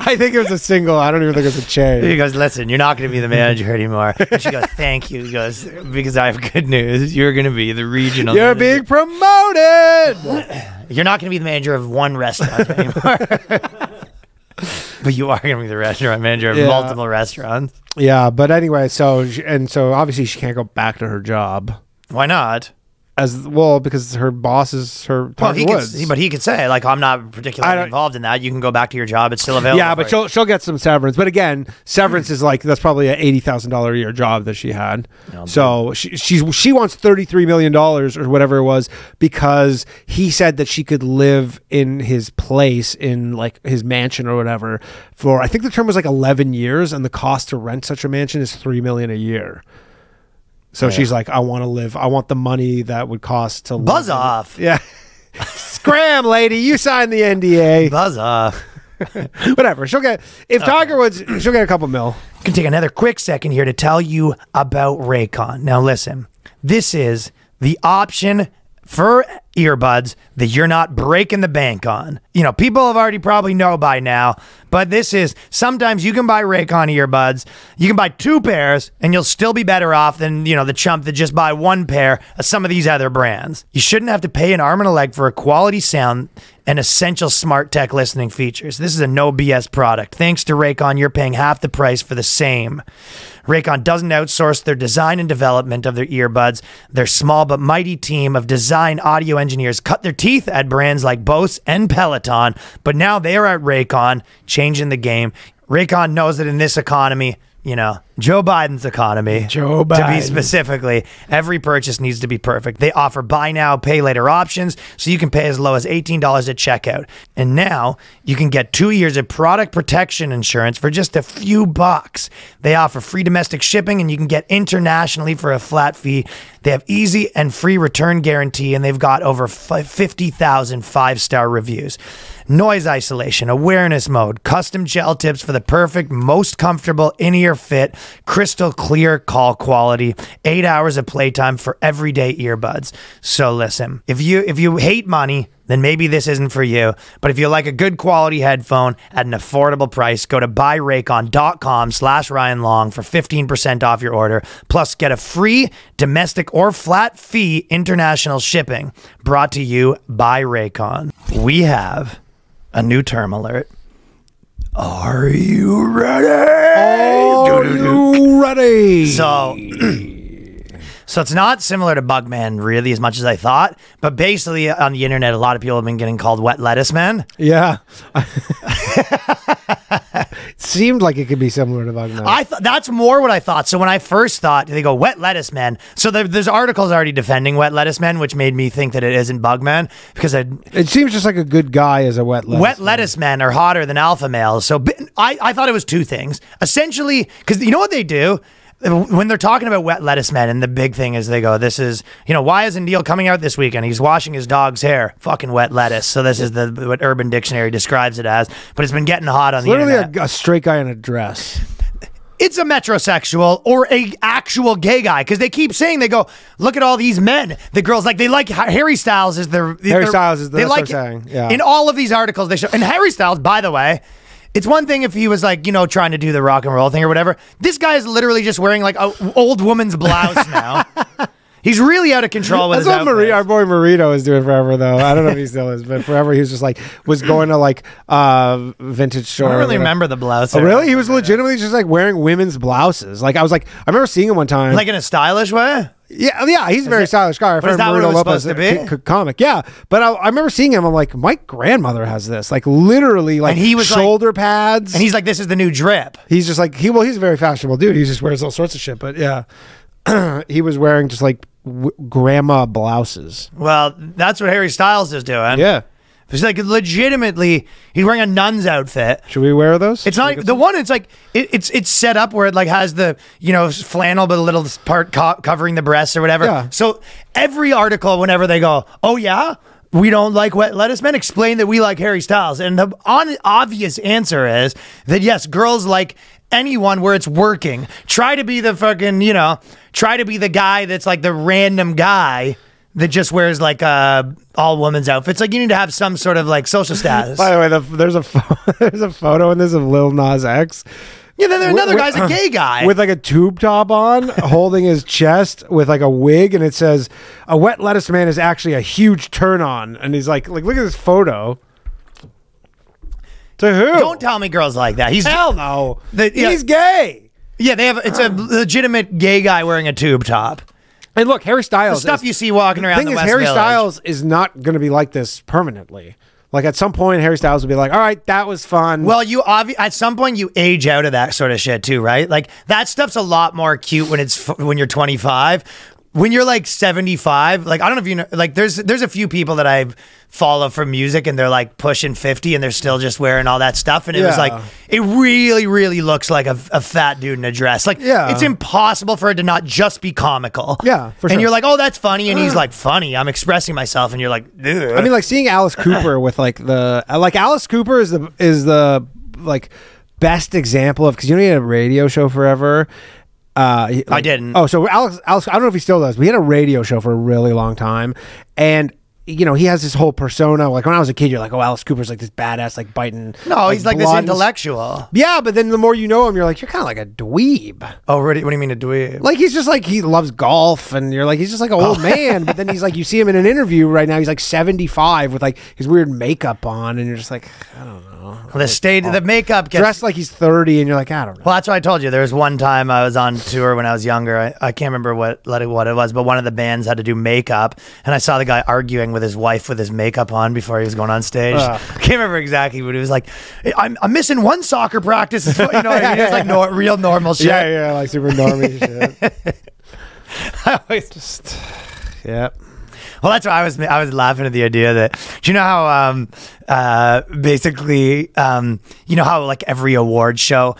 I think it was a single. I don't even think it was a chain. He goes, listen, you're not going to be the manager anymore. And she goes, thank you. He goes, because I have good news. You're going to be the regional You're manager. being promoted. You're not going to be the manager of one restaurant anymore. But you are going to be the restaurant manager of yeah. multiple restaurants. Yeah, but anyway, so she, and so obviously she can't go back to her job. Why not? As well, because her boss is her. Well, he could, but he could say like, "I'm not particularly involved in that. You can go back to your job; it's still available." Yeah, but she'll she'll get some severance. But again, severance is like that's probably an eighty thousand dollar a year job that she had. No, so she she's, she wants thirty three million dollars or whatever it was because he said that she could live in his place in like his mansion or whatever for I think the term was like eleven years, and the cost to rent such a mansion is three million a year. So yeah. she's like, I want to live. I want the money that would cost to buzz live. off. Yeah, scram, lady. You signed the N D A. Buzz off. Whatever. She'll get if okay. Tiger Woods. She'll get a couple mil. I can take another quick second here to tell you about Raycon. Now listen, this is the option for earbuds that you're not breaking the bank on. You know, people have already probably know by now, but this is sometimes you can buy Raycon earbuds. You can buy two pairs and you'll still be better off than, you know, the chump that just buy one pair of some of these other brands. You shouldn't have to pay an arm and a leg for a quality sound and essential smart tech listening features. This is a no B S product. Thanks to Raycon, you're paying half the price for the same. Raycon doesn't outsource their design and development of their earbuds. Their small but mighty team of design audio engineers cut their teeth at brands like Bose and Peloton, but now they are at Raycon, changing the game. Raycon knows that in this economy, you know, Joe Biden's economy, Joe Biden. to be specifically, every purchase needs to be perfect. They offer buy now, pay later options, so you can pay as low as eighteen dollars at checkout. And now you can get two years of product protection insurance for just a few bucks. They offer free domestic shipping, and you can get internationally for a flat fee. They have easy and free return guarantee, and they've got over fifty thousand five-star reviews. Noise isolation, awareness mode, custom gel tips for the perfect, most comfortable in-ear fit, crystal clear call quality, eight hours of playtime for everyday earbuds. So listen, if you if you hate money, then maybe this isn't for you. But if you like a good quality headphone at an affordable price, go to buyraycon.com slash Ryan Long for fifteen percent off your order. Plus, get a free domestic or flat fee international shipping brought to you by Raycon. We have a new term alert. Are you ready? Are you ready? So... So it's not similar to Bugman really as much as I thought, but basically on the internet, a lot of people have been getting called wet lettuce man. Yeah. It seemed like it could be similar to Bugman. I th that's more what I thought. So when I first thought, they go wet lettuce man. So there, there's articles already defending wet lettuce man, which made me think that it isn't Bugman because I, it seems just like a good guy as a wet lettuce Wet man. Lettuce men are hotter than alpha males. So I, I thought it was two things. Essentially, because you know what they do? When they're talking about wet lettuce men, and the big thing is they go, this is, you know, why isn't Neil coming out this weekend? He's washing his dog's hair. Fucking wet lettuce. So this is the what Urban Dictionary describes it as. But it's been getting hot on the internet. Literally a, a straight guy in a dress. It's a metrosexual or a actual gay guy, because they keep saying, they go, look at all these men. The girls, like, they like Harry Styles is their... Harry their, Styles is the, they like saying. Yeah. In all of these articles they show... And Harry Styles, by the way... It's one thing if he was like, you know, trying to do the rock and roll thing or whatever. This guy is literally just wearing like an old woman's blouse now. He's really out of control with That's his what Marie, our boy Marito is doing forever, though. I don't know if he still is, but forever he was just like, was going to like uh, vintage store. I don't really remember the blouse. Oh, really? He was legitimately just like wearing women's blouses. Like I was like, I remember seeing him one time. Like in a stylish way? Yeah, yeah, he's a very stylish guy. Our friend Bruno Lopez, a comic. Yeah, but I, I remember seeing him. I'm like, my grandmother has this. Like literally, like he was shoulder like, pads. And he's like, this is the new drip. He's just like, he well, he's a very fashionable dude. He just wears all sorts of shit. But yeah, he was wearing just like w grandma blouses. Well, that's what Harry Styles is doing. Yeah. It's like legitimately, he's wearing a nun's outfit. Should we wear those? It's not the some? one. It's like it, it's it's set up where it like has the you know flannel, but a little part co covering the breasts or whatever. Yeah. So every article, whenever they go, oh yeah, we don't like wet lettuce men. Explain that we like Harry Styles, and the on obvious answer is that yes, girls like anyone where it's working. Try to be the fucking you know, try to be the guy that's like the random guy that just wears like uh, all women's outfits. Like you need to have some sort of like social status. By the way, the, there's a there's a photo in this of Lil Nas X. Yeah, then there's another with, guy's uh, a gay guy with like a tube top on, holding his chest with like a wig, and it says, "A wet lettuce man is actually a huge turn on." And he's like, "Like look at this photo." To who? Don't tell me girls like that. He's hell no. The, he's know, gay. Yeah, they have. It's a legitimate gay guy wearing a tube top. And look, Harry Styles. The stuff is, you see walking around the thing the is, West Harry Village. Styles is not going to be like this permanently. Like at some point, Harry Styles will be like, "All right, that was fun." Well, you at some point you age out of that sort of shit too, right? Like that stuff's a lot more cute when it's f when you're twenty-five. When you're like seventy-five, like I don't know if you know, like there's there's a few people that I follow for music, and they're like pushing fifty, and they're still just wearing all that stuff, and it yeah. was like it really, really looks like a, a fat dude in a dress. Like yeah. it's impossible for it to not just be comical. Yeah, for sure. And you're like, oh, that's funny, and he's like, funny. I'm expressing myself, and you're like, ugh. I mean, like seeing Alice Cooper with like the like Alice Cooper is the is the like best example of because you know he had a radio show forever. Uh, like, I didn't. Oh, so Alex, Alex, I don't know if he still does. We had a radio show for a really long time, and you know he has this whole persona. Like when I was a kid, you're like, oh, Alice Cooper's like this badass, like biting. No, like, he's like blondes. This intellectual. Yeah, but then the more you know him, you're like, you're kind of like a dweeb. Oh, really? What do you mean a dweeb? Like he's just like he loves golf, and you're like he's just like an old oh. man. But then he's like, you see him in an interview right now, he's like seventy-five with like his weird makeup on, and you're just like, I don't know. Well, the state of the makeup gets dressed like he's thirty, and you're like, I don't know. Well, that's what I told you. There was one time I was on tour when I was younger. I, I can't remember what what it was, but one of the bands had to do makeup, and I saw the guy arguing with his wife with his makeup on before he was going on stage. Uh, I can't remember exactly, but he was like, I'm, I'm missing one soccer practice. You know what I mean? It's like no, real normal shit. Yeah, yeah, like super normie shit. I always just, yeah. Well, that's why I was I was laughing at the idea that do you know how um, uh, basically um, you know how like every award show,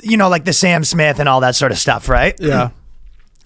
you know like the Sam Smith and all that sort of stuff, right? Yeah.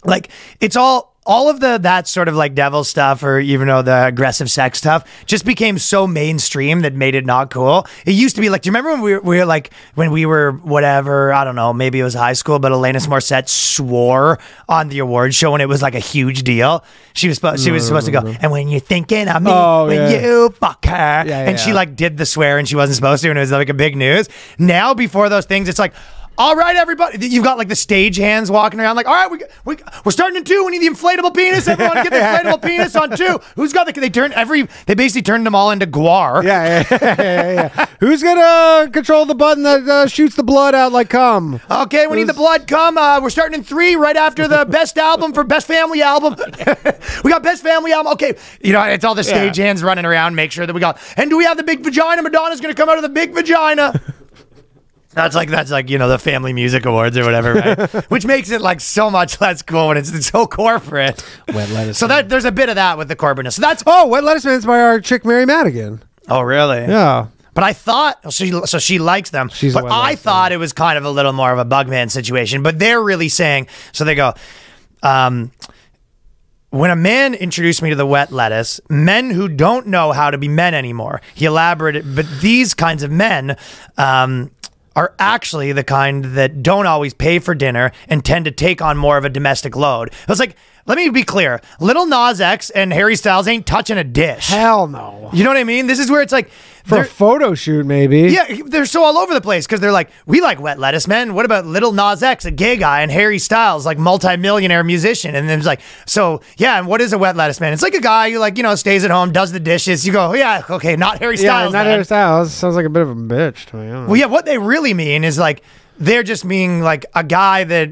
Like it's all. All of the that sort of like devil stuff or even though the aggressive sex stuff just became so mainstream that made it not cool. It used to be like, do you remember when we were, we were like, when we were whatever, I don't know, maybe it was high school, but Alanis Morissette swore on the award show and it was like a huge deal. She was, she was supposed to go, and when you're thinking of me, oh, when yeah. you fuck her. Yeah, yeah, and she yeah. like did the swear and she wasn't supposed to and it was like a big news. Now before those things, it's like, all right, everybody. You've got like the stage hands walking around like, all right, we, we, we're starting to do, we need the inflatable penis. Everyone get the inflatable penis on two. Who's got the, they turn every, they basically turned them all into guar. Yeah, yeah, yeah, yeah, yeah. Who's going to control the button that uh, shoots the blood out like cum? Okay, we Who's... need the blood cum. Uh, we're starting in three right after the best album for best family album. We got best family album. Okay, you know, it's all the stage yeah. hands running around, make sure that we got, and do we have the big vagina? Madonna's going to come out of the big vagina. That's like, that's like, you know, the Family Music Awards or whatever, right? Which makes it like so much less cool when it's, it's so corporate. Wet Lettuce So Man. That there's a bit of that with the corporateness. So that's, oh, Wet Lettuce Man's by our chick Mary Madigan. Oh, really? Yeah. But I thought, she, so she likes them, She's but I thought fan. It was kind of a little more of a Bugman situation, but they're really saying, so they go, um, when a man introduced me to the wet lettuce, men who don't know how to be men anymore, he elaborated, but these kinds of men, um, are actually the kind that don't always pay for dinner and tend to take on more of a domestic load. I was like, let me be clear. Little Nas X and Harry Styles ain't touching a dish. Hell no. You know what I mean? This is where it's like... For a photo shoot, maybe. Yeah, they're so all over the place because they're like, we like Wet Lettuce Men. What about Little Nas X, a gay guy, and Harry Styles, like multi-millionaire musician? And then it's like, so, yeah, and what is a Wet Lettuce Man? It's like a guy who, like, you know, stays at home, does the dishes. You go, yeah, okay, not Harry Styles. Yeah, not man. Harry Styles. Sounds like a bit of a bitch to me. Well, yeah, what they really mean is, like, they're just meaning, like, a guy that...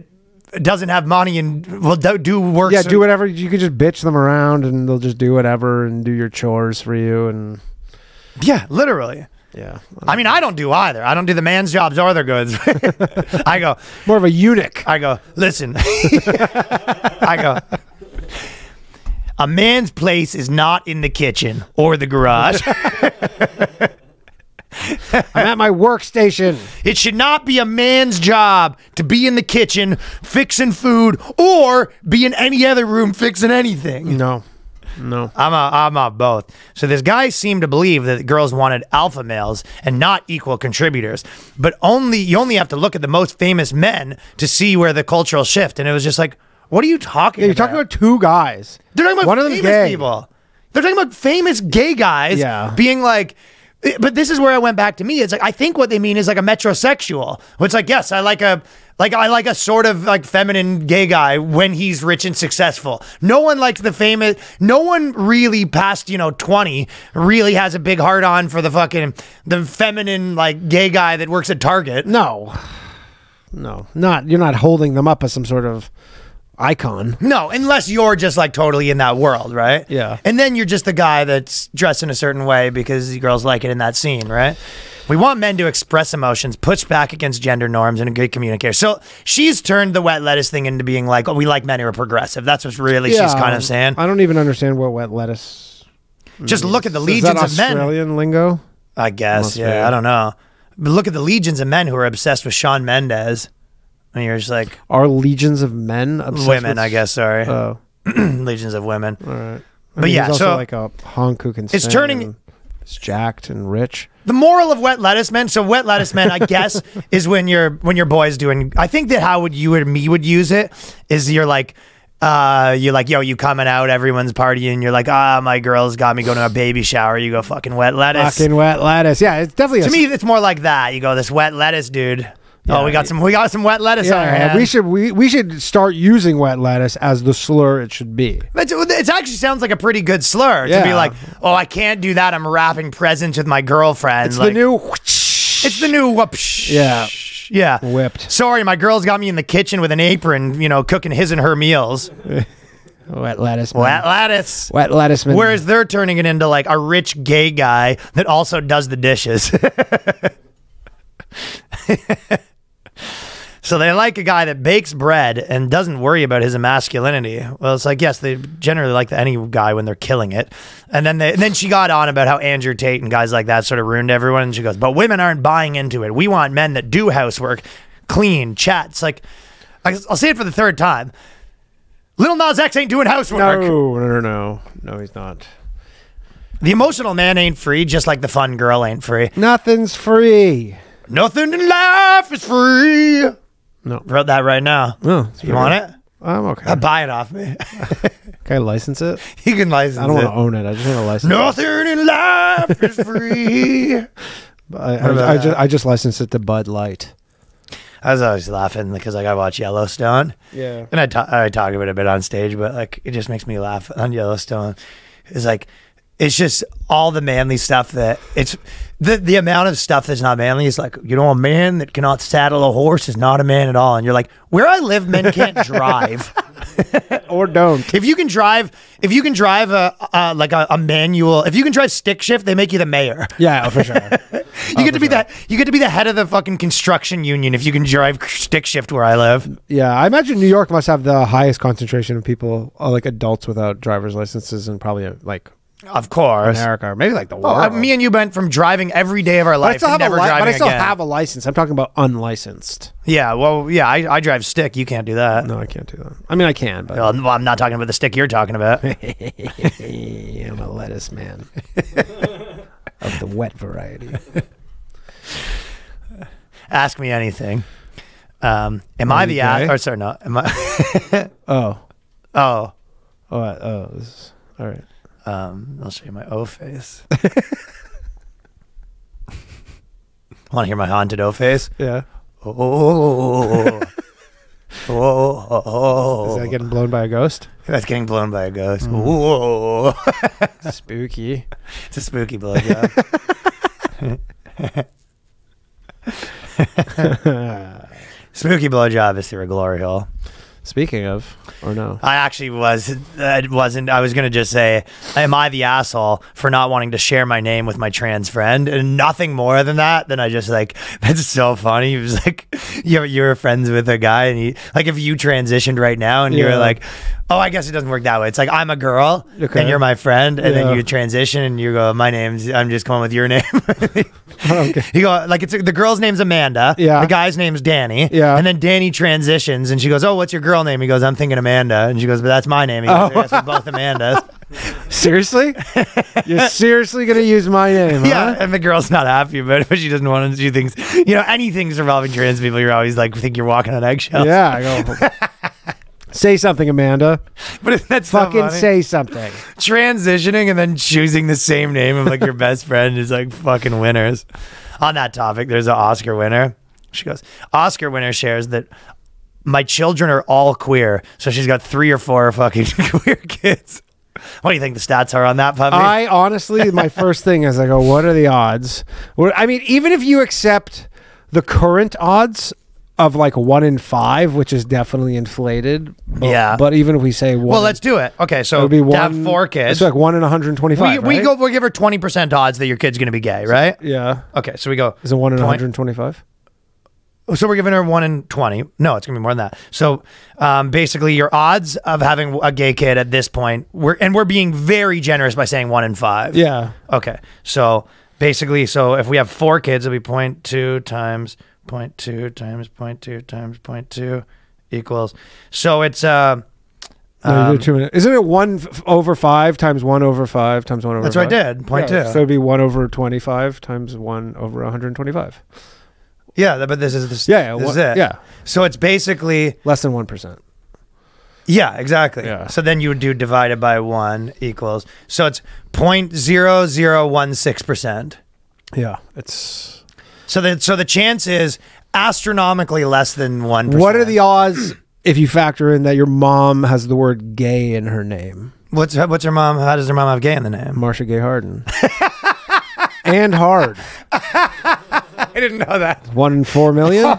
doesn't have money and will do, do work. Yeah, do whatever. You could just bitch them around and they'll just do whatever and do your chores for you. And yeah, literally. Yeah. I, I mean, I don't do either. I don't do the man's jobs or their goods. I go. More of a eunuch. I go, listen. I go. A man's place is not in the kitchen or the garage. I'm at my workstation. It should not be a man's job to be in the kitchen fixing food or be in any other room fixing anything. No, no. I'm a, I'm a both. So this guy seemed to believe that girls wanted alpha males and not equal contributors. But only you only have to look at the most famous men to see where the cultural shift. And it was just like, what are you talking yeah, you're about? You're talking about two guys. They're talking about One famous of them gay. people. They're talking about famous gay guys yeah. being like... But this is where I went back to me. It's like, I think what they mean is like a metrosexual. It's like, yes, I like a, like, I like a sort of like feminine gay guy when he's rich and successful. No one likes the famous, no one really past, you know, twenty really has a big heart on for the fucking, the feminine like gay guy that works at Target. No, no, not, you're not holding them up as some sort of icon. No, unless you're just like totally in that world, right? Yeah. And then you're just the guy that's dressed in a certain way because the girls like it in that scene, right? We want men to express emotions, push back against gender norms, and a good communicator. So she's turned the wet lettuce thing into being like, oh, we like men who are progressive. That's what's really yeah, she's kind of saying. I don't even understand what wet lettuce means. Just look at the legions of men. Is that Australian lingo? I guess, yeah, be. I don't know. But look at the legions of men who are obsessed with Shawn Mendes. And you're just like... Are legions of men obsessed Women, with... I guess, sorry. Oh. Legions of women. All right. But I mean, yeah, also so... like a honk who can It's sing turning... It's jacked and rich. The moral of Wet Lettuce Men... So Wet Lettuce Men, I guess, is when your when your boy's doing... I think that how would you or me would use it is you're like... Uh, you're like, yo, you coming out, everyone's partying, you're like, ah, my girl's got me going to a baby shower, you go, fucking wet lettuce. Fucking wet lettuce. Yeah, it's definitely... To a... me, it's more like that. You go, this wet lettuce, dude... Oh, we got some. We got some wet lettuce yeah, on our hand. We should. We we should start using wet lettuce as the slur it should be. It actually sounds like a pretty good slur yeah. to be like, oh, I can't do that. I'm wrapping presents with my girlfriend. It's like, the new. Whoosh. It's the new whoopsh. Yeah, yeah. Whipped. Sorry, my girl's got me in the kitchen with an apron. You know, cooking his and her meals. Wet lettuce man. Wet lettuce. Wet lettuce man. Whereas they're turning it into like a rich gay guy that also does the dishes. So they like a guy that bakes bread and doesn't worry about his masculinity. Well, it's like, yes, they generally like any guy when they're killing it. And then they, and then she got on about how Andrew Tate and guys like that sort of ruined everyone. And she goes, but women aren't buying into it. We want men that do housework, clean, chat. It's like, I'll say it for the third time. Lil Nas X ain't doing housework. No, no, no, no, he's not. The emotional man ain't free, just like the fun girl ain't free. Nothing's free. Nothing in life is free. No. Wrote that right now. No, you want good. it? I'm okay. I'll buy it off me. Can I license it? You can license it. I don't want to own it. I just want to license Nothing it. Nothing in life is free. I, I, I, just, I just licensed it to Bud Light. I was always laughing because like I watch Yellowstone. Yeah. And I talk, I talk about it a bit on stage, but like it just makes me laugh on Yellowstone. It's like, it's just all the manly stuff that it's the, the amount of stuff that's not manly is like, you know, a man that cannot saddle a horse is not a man at all. And you're like, where I live, men can't drive. Or don't. If you can drive, if you can drive a, a like a, a manual, if you can drive stick shift, they make you the mayor. Yeah, oh, for sure. you oh, get to be sure. that. You get to be the head of the fucking construction union if you can drive stick shift where I live. Yeah, I imagine New York must have the highest concentration of people, like adults without driver's licenses, and probably like. Of course, America, or maybe like the world. Oh, I, me and you went from driving every day of our life. But I still, have, never a driving but I still again. have a license. I'm talking about unlicensed. Yeah, well, yeah, I, I drive stick. You can't do that. No, I can't do that. I mean, I can, but well, I'm not talking about the stick you're talking about. I'm a lettuce man of the wet variety. Ask me anything. Um, am I the ass? Or sorry, no. Am I? oh, oh, oh, oh. This is, all right. Um, I'll show you my O face. Want to hear my haunted O face? Yeah. Oh, oh, oh, oh, oh. Is that getting blown by a ghost? That's getting blown by a ghost. Mm. Oh. Spooky. It's a spooky blowjob. Spooky blowjob is through a glory hole. Speaking of, or no? I actually was, I wasn't, I was going to just say, am I the asshole for not wanting to share my name with my trans friend? And nothing more than that, then I just like, that's so funny. It was like, you, you were friends with a guy and you, like if you transitioned right now and yeah. you were like, oh, I guess it doesn't work that way. It's like, I'm a girl okay. and you're my friend. And yeah. then you transition and you go, my name's, I'm just going with your name. okay. You go, like it's, the girl's name's Amanda. Yeah. The guy's name's Danny. Yeah. And then Danny transitions and she goes, oh, what's your girl? Girl name. He goes, I'm thinking Amanda, and she goes, but that's my name. He goes, oh. Yes, we're both Amandas. Seriously, you're seriously gonna use my name? Yeah, huh? And the girl's not happy about it, but she doesn't want to do things. You know, anything's involving trans people, you're always like think you're walking on eggshells. Yeah, I go, say something, Amanda. But that's fucking so say something. Transitioning and then choosing the same name of like your best friend is like fucking winners. On that topic, there's an Oscar winner. She goes, Oscar winner shares that. My children are all queer, so she's got three or four fucking queer kids. What do you think the stats are on that, puppy? I honestly, my first thing is I go, what are the odds? I mean, even if you accept the current odds of like one in five, which is definitely inflated. But, yeah. But even if we say one. Well, let's do it. Okay, so be one, to have four kids. It's like one in one hundred twenty-five, we, we right? Go, we'll give her twenty percent odds that your kid's going to be gay, right? So, yeah. Okay, so we go. Is it one in one hundred twenty-five? So we're giving her one in twenty. No, it's gonna be more than that. So um, basically, your odds of having a gay kid at this point, we're and we're being very generous by saying one in five. Yeah. Okay. So basically, so if we have four kids, it'll be point two times point two times point two times point two equals. So it's uh, um, no, two minutes. Isn't it one f over five times one over five times one over? That's five? What I did. Point yeah, two. So it'd be one over twenty-five times one over one hundred twenty-five. Yeah, but this is this, yeah, yeah, this is it. Yeah. So it's basically less than one percent. Yeah, exactly. Yeah. So then you would do divided by one equals. So it's point zero zero one six percent. Yeah, it's so that so the chance is astronomically less than one percent. What are the odds if you factor in that your mom has the word "gay" in her name? What's what's her mom? How does her mom have "gay" in the name? Marsha Gay Harden. And hard. I didn't know that. One in four million? Her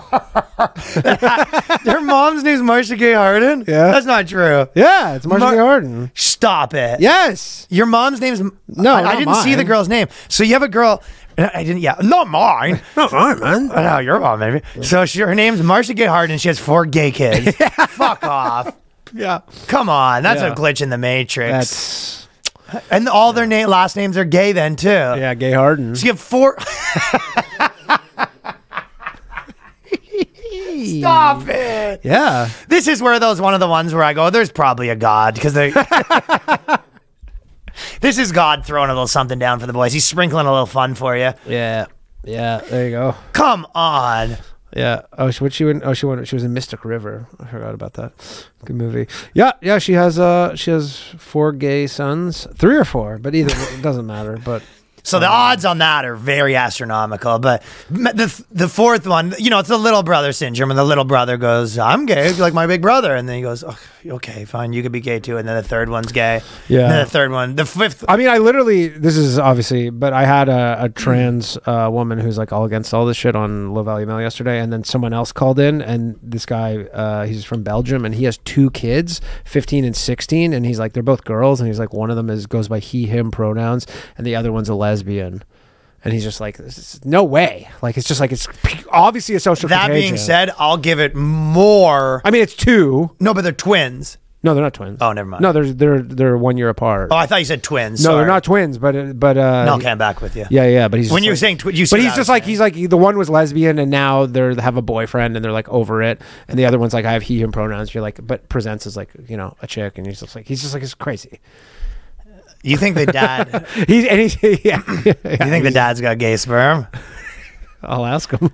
mom's name's Marsha Gay Harden? Yeah. That's not true. Yeah, it's Marsha Mar Gay Harden. Stop it. Yes. Your mom's name's... No, I, I didn't mine. see the girl's name. So you have a girl... I didn't... Yeah, not mine. Not mine, man. Oh, no, your mom, maybe. Yeah. So she, her name's Marsha Gay Harden. She has four gay kids. Fuck off. Yeah. Come on. That's yeah. a glitch in the Matrix. That's... And all their na last names are gay then too. Yeah, Gay Harden. So you have four. Stop it. Yeah. This is where those one of the ones where I go, there's probably a God because they. This is God throwing a little something down for the boys. He's sprinkling a little fun for you. Yeah. Yeah. There you go. Come on. Yeah. Oh, she, what she went. Oh, she went. She was in Mystic River. I forgot about that. Good movie. Yeah. Yeah. She has. Uh. She has four gay sons. Three or four, but either it doesn't matter. But So the odds on that are very astronomical. But the the fourth one, you know, it's the little brother syndrome. And the little brother goes, I'm gay, like my big brother. And then he goes, oh, okay, fine, you could be gay too. And then the third one's gay. Yeah. And then the third one, the fifth. I mean, I literally, this is obviously, but I had a, a trans uh, woman who's like all against all this shit on Low Value Mail yesterday. And then someone else called in. And this guy, uh, he's from Belgium. And he has two kids, fifteen and sixteen. And he's like, they're both girls. And he's like, one of them is goes by he, him pronouns. And the other one's a lesbian. Lesbian, and he's just like, this is, no way. Like, it's just like, it's obviously a social that contagion. Being said, I'll give it more. I mean, it's two. No, but they're twins. No, they're not twins. Oh, never mind. No, they're they're they're one year apart. Oh, I thought you said twins. No, sorry. They're not twins. But but uh, no, I'm back with you. Yeah, yeah. But he's when you're like, saying twins, you but he's just like saying. He's like the one was lesbian and now they have a boyfriend and they're like over it, and the other one's like I have he him pronouns. You're like, but presents as like you know a chick, and he's just like he's just like it's crazy. You think the dad? he's, and he's, yeah, yeah, you think the dad's got gay sperm? I'll ask him.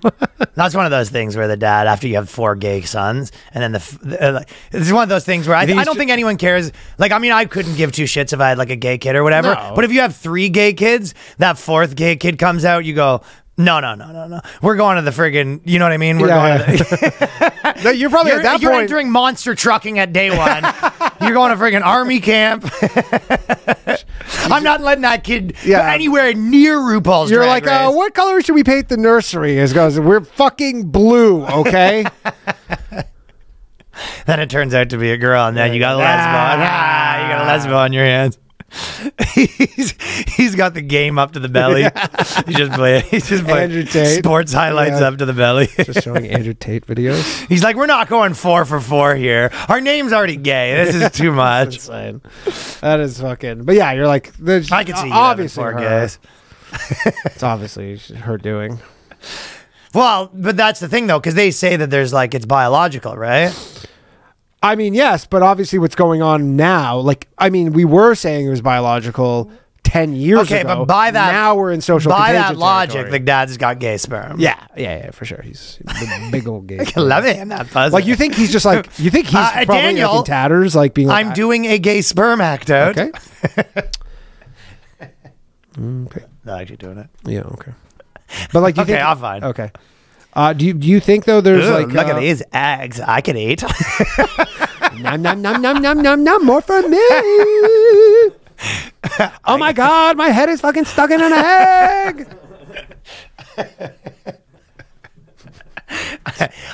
That's one of those things where the dad, after you have four gay sons, and then the, the uh, like, it's one of those things where I, I don't think anyone cares. Like, I mean, I couldn't give two shits if I had like a gay kid or whatever. No. But if you have three gay kids, that fourth gay kid comes out, you go, no, no, no, no, no. We're going to the friggin', you know what I mean? We're yeah, going yeah. to the no, you're probably you're, at that you're point. You're entering monster trucking at day one. You're going to friggin' army camp. I'm not letting that kid yeah. anywhere near RuPaul's You're drag like, race. Uh, what color should we paint the nursery? It goes, we're fucking blue, okay? Then it turns out to be a girl, and then you got a lesbo. Ah, you got a lesbo on your hands. he's he's got the game up to the belly. Yeah. He's just playing. He's just playing Andrew Tate. Sports highlights yeah. up to the belly. Just showing Andrew Tate videos. He's like, we're not going four for four here. Our name's already gay. This is too much. Insane. That is fucking. But yeah, you're like, I can see obviously you having four guys. It's obviously her doing. Well, but that's the thing though, because they say that there's like it's biological, right? I mean, yes, but obviously what's going on now, like, I mean, we were saying it was biological ten years okay, ago. Okay, but by that... Now we're in social By that logic, territory. The dad's got gay sperm. Yeah, yeah, yeah, for sure. He's a big old gay sperm. I love it. I'm not buzzing. Like, you think he's just like... You think he's uh, probably Daniel, like in tatters, like being like... I'm doing a gay sperm act out. Okay. Okay. Not actually doing it. Yeah, okay. But like, you okay, think... Okay, I'll find. Okay. Uh, do you do you think though there's Ooh, like look uh, at these eggs I could eat? Nom nom nom nom nom nom nom more for me. Oh my god, my head is fucking stuck in an egg.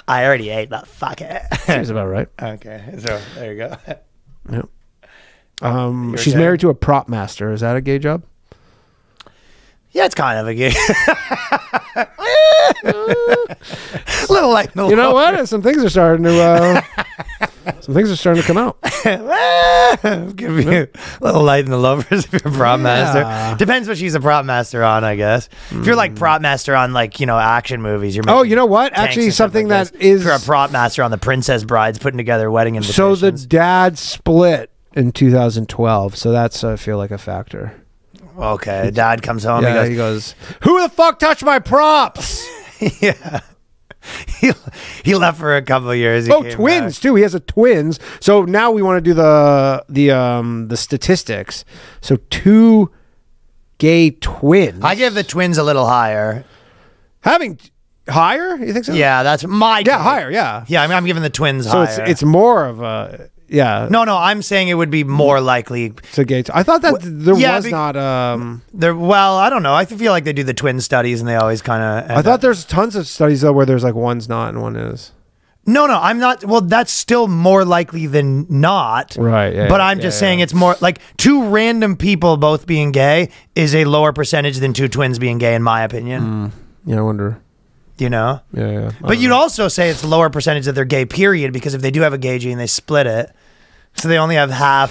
I already ate, but fuck it. Seems about right. Okay, so there you go. Yep. Um, You're she's saying? married to a prop master. Is that a gay job? Yeah, it's kind of a gig. Little like no. You know longer. What? Some things are starting to. Uh, some things are starting to come out. Give me a little light in the lovers if you're a prop yeah. master. Depends what she's a prop master on, I guess. Mm. If you're like prop master on like you know action movies, you're. Oh, you know what? Actually, something like that is. If you're a prop master on The Princess Brides, putting together wedding invitations. So the dad split in two thousand twelve. So that's I feel like a factor. Okay, dad comes home. Yeah, he, goes, he goes, who the fuck touched my props? Yeah. He, he left for a couple of years. Oh, twins back. too. He has a twins. So now we want to do the the um the statistics. So two gay twins. I give the twins a little higher. Having higher? You think so? Yeah, that's my Yeah, game. higher, yeah. Yeah, I mean, I'm giving the twins so higher. So it's it's more of a Yeah. No, no, I'm saying it would be more likely to gay. I thought that there yeah, was not. Um, there. Well, I don't know. I feel like they do the twin studies, and they always kind of. I thought up. there's tons of studies though where there's like one's not and one is. No, no, I'm not. Well, that's still more likely than not. Right. Yeah, but I'm yeah, just yeah, saying yeah. it's more like two random people both being gay is a lower percentage than two twins being gay, in my opinion. Mm. Yeah, I wonder. You know? Yeah, yeah. But you'd know. also say it's a lower percentage that they're gay, period, because if they do have a gay gene, they split it. So they only have half.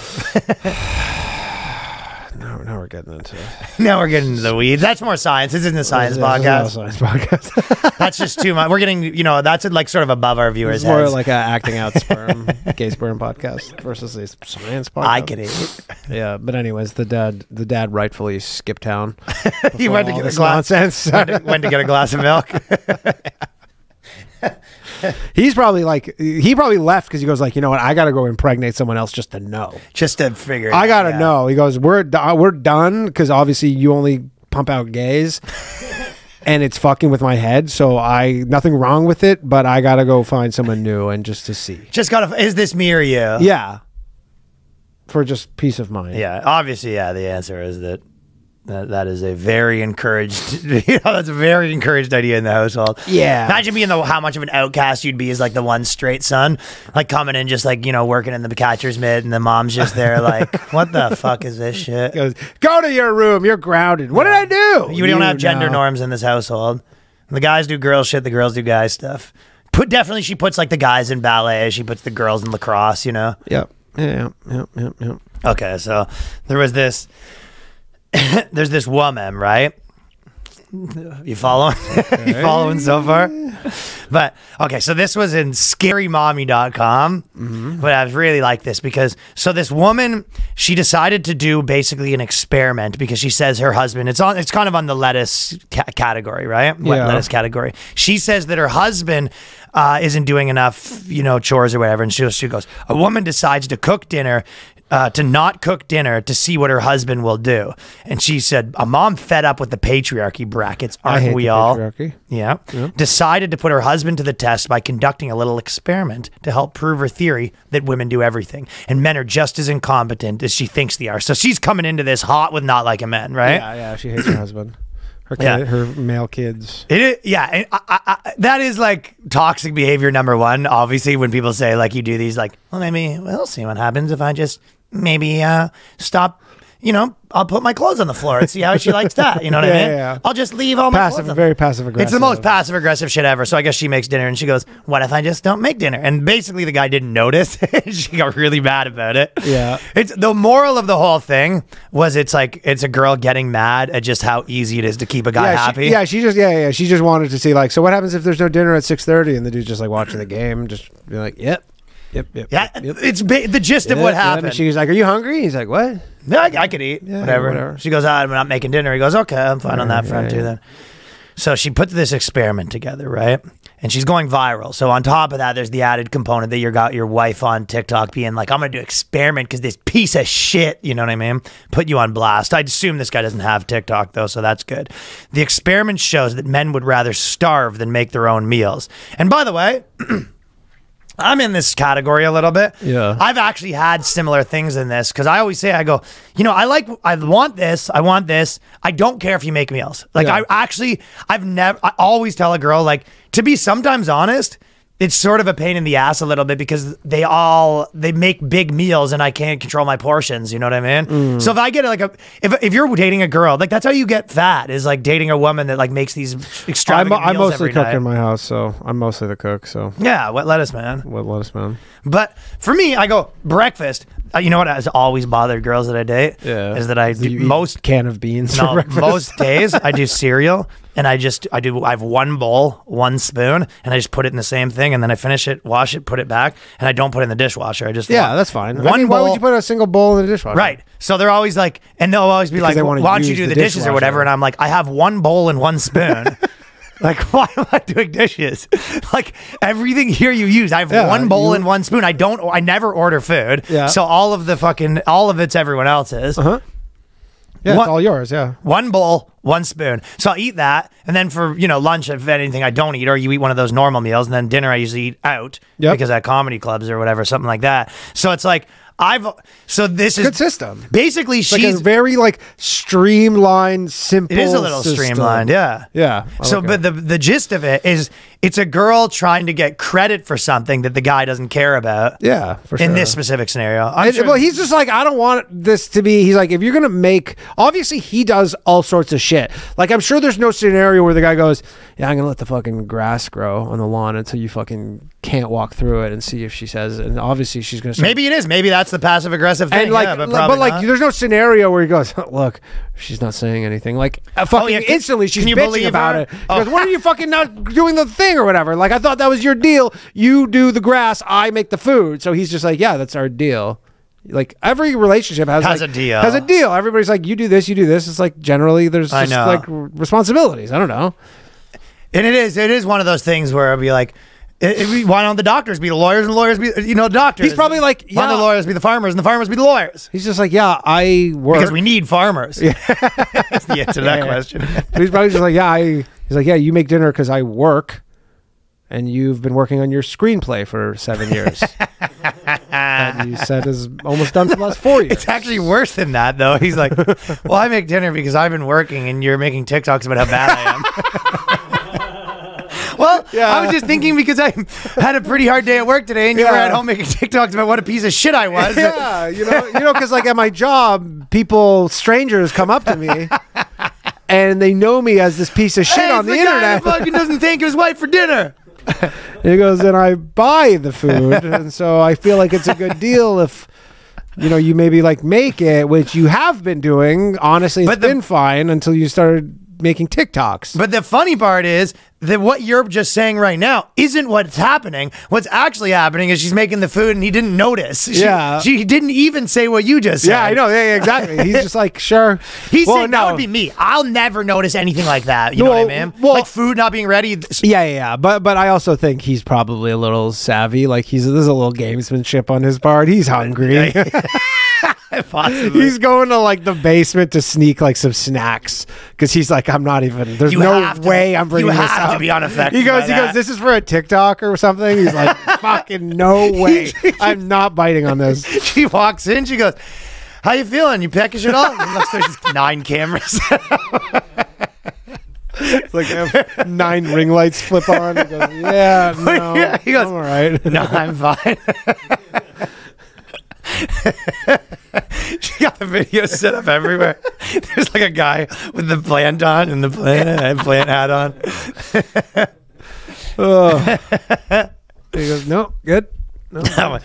now, now we're getting into Now we're getting into the weeds. That's more science. This isn't a science yeah, podcast. Science podcast. That's just too much. We're getting, you know, that's like sort of above our viewers' it's more heads. More like an acting out sperm, gay sperm podcast versus a science podcast. I get it. Yeah, but anyways, the dad, the dad rightfully skipped town. He went to get a glass. Nonsense. went, to, went to get a glass of milk. He's probably like he probably left because he goes like you know what I gotta go impregnate someone else just to know just to figure it I gotta out. know he goes we're we're done because obviously you only pump out gays. And it's fucking with my head, so I nothing wrong with it, but I gotta go find someone new and just to see. Just gotta is this me or you? Yeah, for just peace of mind. Yeah, obviously, yeah. The answer is that that, that is a very encouraged. You know, that's a very encouraged idea in the household. Yeah, imagine being the how much of an outcast you'd be as like the one straight son, like coming in just like you know working in the catcher's mitt, and the mom's just there like, what the fuck is this shit? He goes, go to your room. You're grounded. What yeah. did I do? You, you don't have gender no. norms in this household. The guys do girl shit. The girls do guy stuff. Put definitely she puts like the guys in ballet. She puts the girls in lacrosse. You know. Yep. Yeah, yeah, yeah, yeah. Okay, so there was this. There's this woman, right? You following? Okay. You following so far? But okay, so this was in scary mommy dot com. Mm-hmm. But I really like this because so this woman, she decided to do basically an experiment because she says her husband. It's on. It's kind of on the lettuce ca category, right? Yeah. Lettuce category. She says that her husband. Uh, isn't doing enough, you know, chores or whatever. And she, she goes, a woman decides to cook dinner, uh, to not cook dinner to see what her husband will do. And she said, a mom fed up with the patriarchy brackets, aren't we all? Patriarchy. Yeah. Yep. Decided to put her husband to the test by conducting a little experiment to help prove her theory that women do everything. And men are just as incompetent as she thinks they are. So she's coming into this hot with not like a man, right? Yeah, yeah. She hates her husband. Her, kid, yeah. her male kids. It is, yeah, and I, I, I, that is like toxic behavior number one. Obviously, when people say like you do these, like, well, maybe we'll see what happens if I just maybe uh, stop. You know, I'll put my clothes on the floor and see how she likes that. You know what yeah, I mean? Yeah, yeah. I'll just leave all my passive, clothes. Very passive aggressive. It's the most passive aggressive shit ever. So I guess she makes dinner and she goes, "What if I just don't make dinner?" And basically, the guy didn't notice. She got really mad about it. Yeah. It's the moral of the whole thing was it's like it's a girl getting mad at just how easy it is to keep a guy yeah, happy. She, yeah, she just yeah yeah she just wanted to see like so what happens if there's no dinner at six thirty and the dude's just like watching the game, just be like, "Yep." Yep, yep, yeah, yep. It's the gist yep, of what happened. Yep. She was like, "Are you hungry?" He's like, "What? No, I, I could eat yeah, whatever. whatever." She goes, oh, "I'm not making dinner." He goes, "Okay, I'm fine right, on that front yeah, too." Yeah. Then, so she put this experiment together, right? And she's going viral. So on top of that, there's the added component that you got your wife on TikTok being like, "I'm gonna do an experiment because this piece of shit," you know what I mean? Put you on blast. I'd assume this guy doesn't have TikTok though, so that's good. The experiment shows that men would rather starve than make their own meals. And by the way. I'm in this category a little bit. Yeah, I've actually had similar things in this because I always say, I go, you know, I like, I want this, I want this. I don't care if you make meals. Like yeah. I actually, I've never, I always tell a girl, like, to be sometimes honest, it's sort of a pain in the ass a little bit because they all, they make big meals and I can't control my portions. You know what I mean? Mm. So if I get like a, if, if you're dating a girl, like that's how you get fat is like dating a woman that like makes these extravagant I'm, meals I'm mostly every cook night. in my house. So I'm mostly the cook. So yeah. Wet lettuce, man. Wet lettuce, man. But for me, I go breakfast. Uh, you know what has always bothered girls that I date? Yeah. Is that I do most can of beans. No, most days I do cereal. And I just, I do, I have one bowl, one spoon, and I just put it in the same thing. And then I finish it, wash it, put it back. And I don't put it in the dishwasher. I just, yeah, want. that's fine. One I mean, bowl, why would you put a single bowl in the dishwasher? Right. So they're always like, and they'll always be because like, well, why don't you do the, the dishes or whatever? And I'm like, I have one bowl and one spoon. Like, why am I doing dishes? Like, everything here you use. I have yeah, one bowl you... and one spoon. I don't, I never order food. Yeah. So all of the fucking, all of it's everyone else's. Uh-huh. Yeah, one, it's all yours, yeah. One bowl, one spoon. So I'll eat that, and then for, you know, lunch, if anything, I don't eat, or you eat one of those normal meals, and then dinner I usually eat out yep. because at comedy clubs or whatever, something like that. So it's like, I've, so this is. Good system. Basically, it's she's. Like a very, like, streamlined, simple It is a little system. streamlined, yeah. Yeah. I so, like but the, the gist of it is, it's a girl trying to get credit for something that the guy doesn't care about. Yeah, for sure. In this specific scenario. I'm and, sure. Well, he's just like, I don't want this to be, he's like, if you're going to make, obviously he does all sorts of shit. Like, I'm sure there's no scenario where the guy goes, yeah, I'm going to let the fucking grass grow on the lawn until you fucking can't walk through it and see if she says it. And obviously she's going to start. Maybe it is. Maybe that's the passive aggressive thing. And like, yeah, but, but like, not. There's no scenario where he goes, look, she's not saying anything. Like, uh, fucking oh, yeah, instantly she's bitching about her? it. Oh. Because what are you fucking not doing the thing? Or whatever. Like, I thought that was your deal. You do the grass, I make the food. So he's just like, yeah, that's our deal. Like, every relationship has, has like, a deal. Has a deal. Everybody's like, you do this, you do this. It's like, generally, there's just like responsibilities. I don't know. And it is, it is one of those things where I'll be like, It, it, why don't the doctors be the lawyers and the lawyers be, you know, doctors? He's probably like, yeah. Why don't the lawyers be the farmers and the farmers be the lawyers? He's just like, yeah, I work. Because we need farmers. Yeah. That's the answer to that yeah. question. He's probably just like, yeah, I, he's like, yeah, you make dinner because I work. And you've been working on your screenplay for seven years. And you said is almost done for the last four years. It's actually worse than that, though. He's like, well, I make dinner because I've been working and you're making TikToks about how bad I am. Well, yeah. I was just thinking because I had a pretty hard day at work today, and you yeah. were at home making TikToks about what a piece of shit I was. Yeah, you know, you know, because like at my job, people, strangers, come up to me, and they know me as this piece of shit hey, on the, the internet. Guy who fucking doesn't thank his wife for dinner. He goes, and I buy the food, and so I feel like it's a good deal if. You know, you maybe like make it, which you have been doing. Honestly, it's but the, been fine until you started making TikToks. But the funny part is that what you're just saying right now isn't what's happening. What's actually happening is she's making the food and he didn't notice. She, yeah. She didn't even say what you just said. Yeah, I know. Yeah, exactly. He's just like, sure. He's well, saying, no. that would be me. I'll never notice anything like that. You well, know what I mean? Well, like food not being ready. Yeah, yeah, yeah. But, but I also think he's probably a little savvy. Like, he's there's a little gamesmanship on his part. He's hungry. Yeah, yeah. Possibly. He's going to like the basement to sneak like some snacks because he's like, I'm not even. There's you no way be, I'm bringing this up. You have to be unaffected. He goes, he that. goes. This is for a TikTok or something. He's like, fucking no way. I'm not biting on this. She walks in. She goes, how you feeling? You peckish at all? And looks, there's just nine cameras. It's like have nine ring lights flip on. He goes, yeah, no. Yeah, he goes, I'm all right. No, I'm fine. She got the video set up everywhere. There's like a guy with the plant on and the plant, plant hat on. Oh. He goes, no, good. No.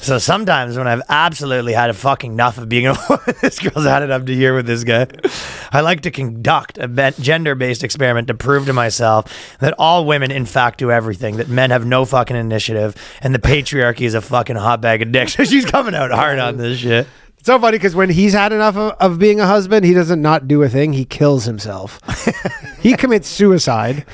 So sometimes when I've absolutely had a fucking enough of being a woman, this girl's had it up to here with this guy. I like to conduct a gender-based experiment to prove to myself that all women, in fact, do everything, that men have no fucking initiative, and the patriarchy is a fucking hot bag of dicks. She's coming out hard on this shit. It's so funny because when he's had enough of, of being a husband, he doesn't not do a thing. He kills himself. He commits suicide.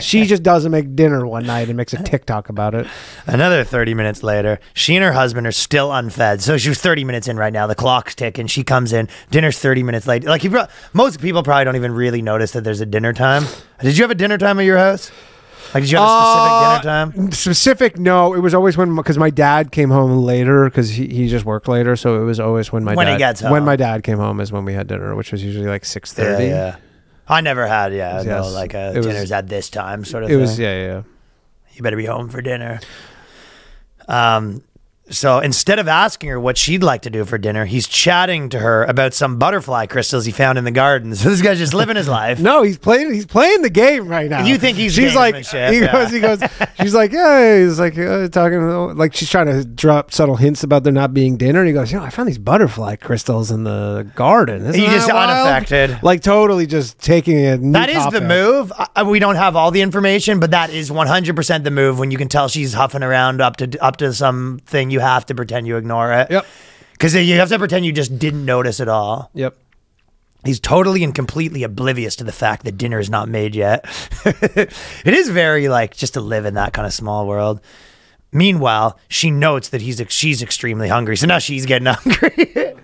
She just doesn't make dinner one night and makes a TikTok about it. Another thirty minutes later, she and her husband are still unfed. So she was thirty minutes in right now. The clock's ticking. She comes in. Dinner's thirty minutes late. Like he brought, most people probably don't even really notice that there's a dinner time. Did you have a dinner time at your house? Like, did you have a specific uh, dinner time? Specific, no. It was always when, because my dad came home later, because he, he just worked later, so it was always when my when dad... When he gets home. When my dad came home is when we had dinner, which was usually like six thirty. Yeah, yeah. I never had, yeah, yes. no, like a it dinner's was, at this time sort of it thing. It was, yeah, yeah. You better be home for dinner. Um... So instead of asking her what she'd like to do for dinner, he's chatting to her about some butterfly crystals he found in the garden. So this guy's just living his life. No, he's playing. He's playing the game right now. You think he's? She's like, he yeah. goes, he goes. She's like, yeah. He's like uh, talking, like she's trying to drop subtle hints about there not being dinner. And he goes, you know, I found these butterfly crystals in the garden. Isn't he just wild? Unaffected, like totally just taking it. That is the move. I, we don't have all the information, but that is one hundred percent the move. When you can tell she's huffing around up to up to something, you. You have to pretend you ignore it. Yep. Because you have to pretend you just didn't notice at all. Yep. He's totally and completely oblivious to the fact that dinner is not made yet. It is very like just to live in that kind of small world. Meanwhile, she notes that he's she's extremely hungry, so now she's getting hungry.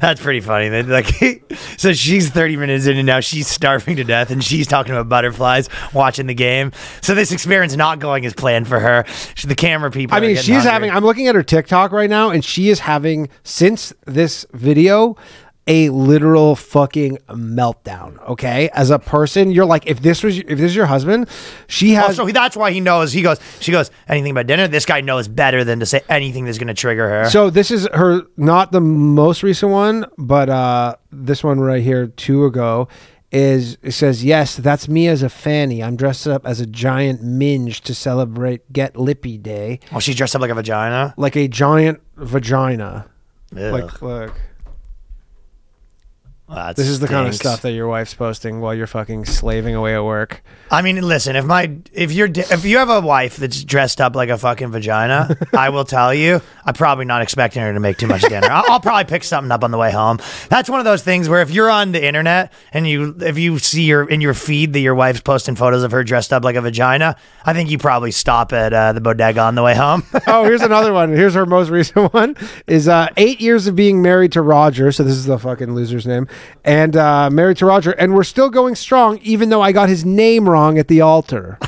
That's pretty funny. Like, so she's thirty minutes in and now she's starving to death and she's talking about butterflies, watching the game. So this experiment's not going as planned for her. The camera people. I mean, she's hungry. having, I'm looking at her TikTok right now and she is having, since this video, a literal fucking meltdown. Okay, as a person, you're like, if this was, if this is your husband, she has. Also, that's why he knows. He goes, she goes, anything about dinner. This guy knows better than to say anything that's going to trigger her. So this is her, not the most recent one, but uh, this one right here, two ago, is it says, yes, that's me as a fanny. I'm dressed up as a giant minge to celebrate Get Lippy Day. Oh, she's dressed up like a vagina, like a giant vagina. Ew. Like, look. That this stinks. Is the kind of stuff that your wife's posting while you're fucking slaving away at work. I mean, listen, if my if you're if you have a wife that's dressed up like a fucking vagina, I will tell you, I'm probably not expecting her to make too much dinner. I'll, I'll probably pick something up on the way home. That's one of those things where if you're on the internet and you if you see your in your feed that your wife's posting photos of her dressed up like a vagina, I think you probably stop at uh, the bodega on the way home. Oh, here's another one. Here's her most recent one is uh, eight years of being married to Roger. So this is the fucking loser's name. And uh, married to Roger. And we're still going strong, even though I got his name wrong at the altar.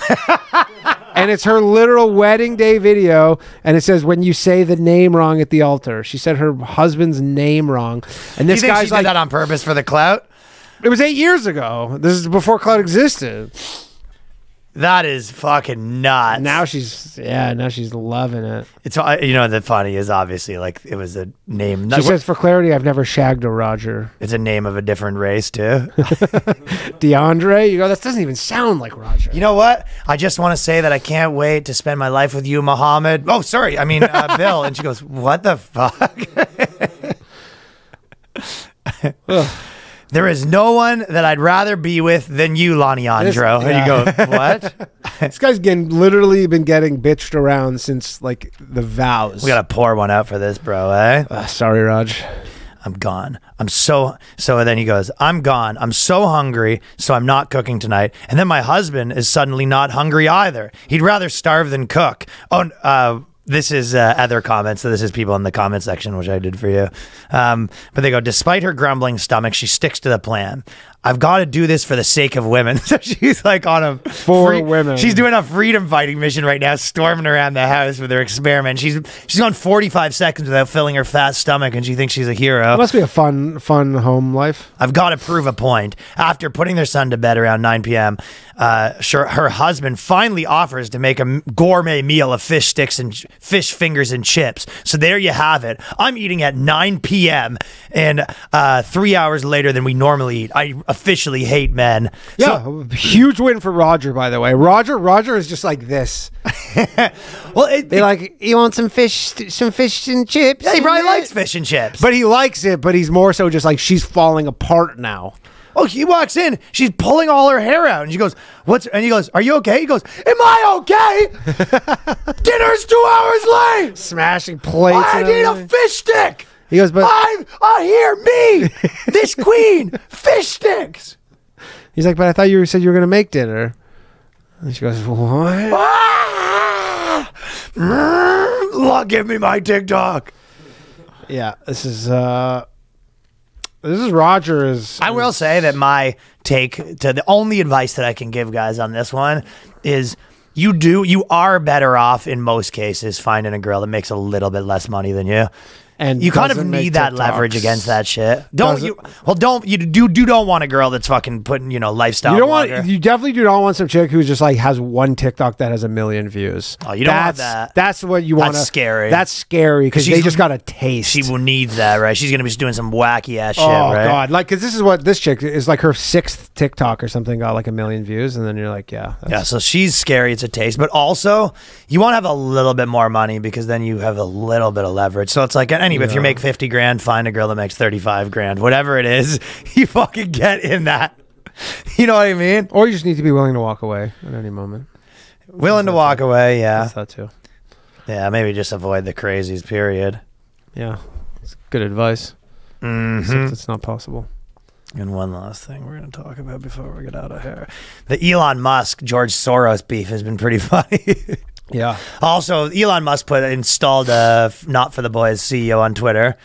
And it's her literal wedding day video. And it says, when you say the name wrong at the altar, she said her husband's name wrong. And this guy's like, did that on purpose for the clout? It was eight years ago. This is before clout existed. That is fucking nuts. Now she's, yeah, now she's loving it. It's, you know, the funny is obviously like it was a name. She says, for clarity, I've never shagged a Roger. It's a name of a different race too. DeAndre, you go, that doesn't even sound like Roger. You know what? I just want to say that I can't wait to spend my life with you, Muhammad. Oh, sorry. I mean, uh, Bill. And she goes, what the fuck? There is no one that I'd rather be with than you, Laniandro. This, yeah. And you go, what? This guy's getting, literally been getting bitched around since, like, the vows. We got to pour one out for this, bro, eh? Uh, sorry, Raj. I'm gone. I'm so... So then he goes, I'm gone. I'm so hungry, so I'm not cooking tonight. And then my husband is suddenly not hungry either. He'd rather starve than cook. Oh, uh... This is uh, other comments. So this is people in the comment section, which I did for you. Um, but they go, despite her grumbling stomach, she sticks to the plan. I've got to do this for the sake of women. So she's like on a... For free, women. She's doing a freedom fighting mission right now, storming around the house with her experiment. She's she's gone forty-five seconds without filling her fat stomach, and she thinks she's a hero. It must be a fun, fun home life. I've got to prove a point. After putting their son to bed around nine p m, uh, sure, her husband finally offers to make a gourmet meal of fish sticks and fish fingers and chips. So there you have it. I'm eating at nine p m and uh, three hours later than we normally eat. I officially hate men. Yeah, so, huge win for Roger, by the way. Roger, Roger is just like this. Well, it, they it, like you want some fish, some fish and chips. Yeah, he probably likes fish and chips, but he likes it. But he's more so just like she's falling apart now. Oh, he walks in. She's pulling all her hair out, and she goes, "What's?" And he goes, "Are you okay?" He goes, "Am I okay?" Dinner's two hours late. Smashing plates. I need a fish stick. He goes, but I, I hear me, this queen, fish sticks. He's like, but I thought you said you were going to make dinner. And she goes, what? Ah! Mm, give me my TikTok. Yeah, this is, uh, this is Roger. Is, I will say that my take to the only advice that I can give guys on this one is, You do, you are better off in most cases finding a girl that makes a little bit less money than you. And you kind of need that leverage against that shit. Don't you? Well, don't you do do don't want a girl that's fucking putting, you know, lifestyle. You don't want. You definitely do not want some chick who's just like has one TikTok that has a million views. Oh, you don't want that. That's what you want. That's scary. That's scary because they just got a taste. She will need that, right? She's gonna be doing some wacky ass shit, right? Oh god, like because this is what this chick is like. Her sixth TikTok or something got like a million views, and then you're like, yeah, yeah. So she's scary. It's a taste, but also you want to have a little bit more money because then you have a little bit of leverage. So it's like an anyway, yeah. If you make fifty grand, find a girl that makes thirty-five grand, whatever it is, you fucking get in that. You know what I mean? Or you just need to be willing to walk away at any moment. Willing to walk too. away, yeah. I thought too. Yeah, maybe just avoid the crazies, period. Yeah, it's good advice. Mm-hmm. It's not possible. And one last thing we're going to talk about before we get out of here. The Elon Musk, George Soros beef has been pretty funny. Yeah. Also, Elon Musk put installed a "Not for the Boys" C E O on Twitter.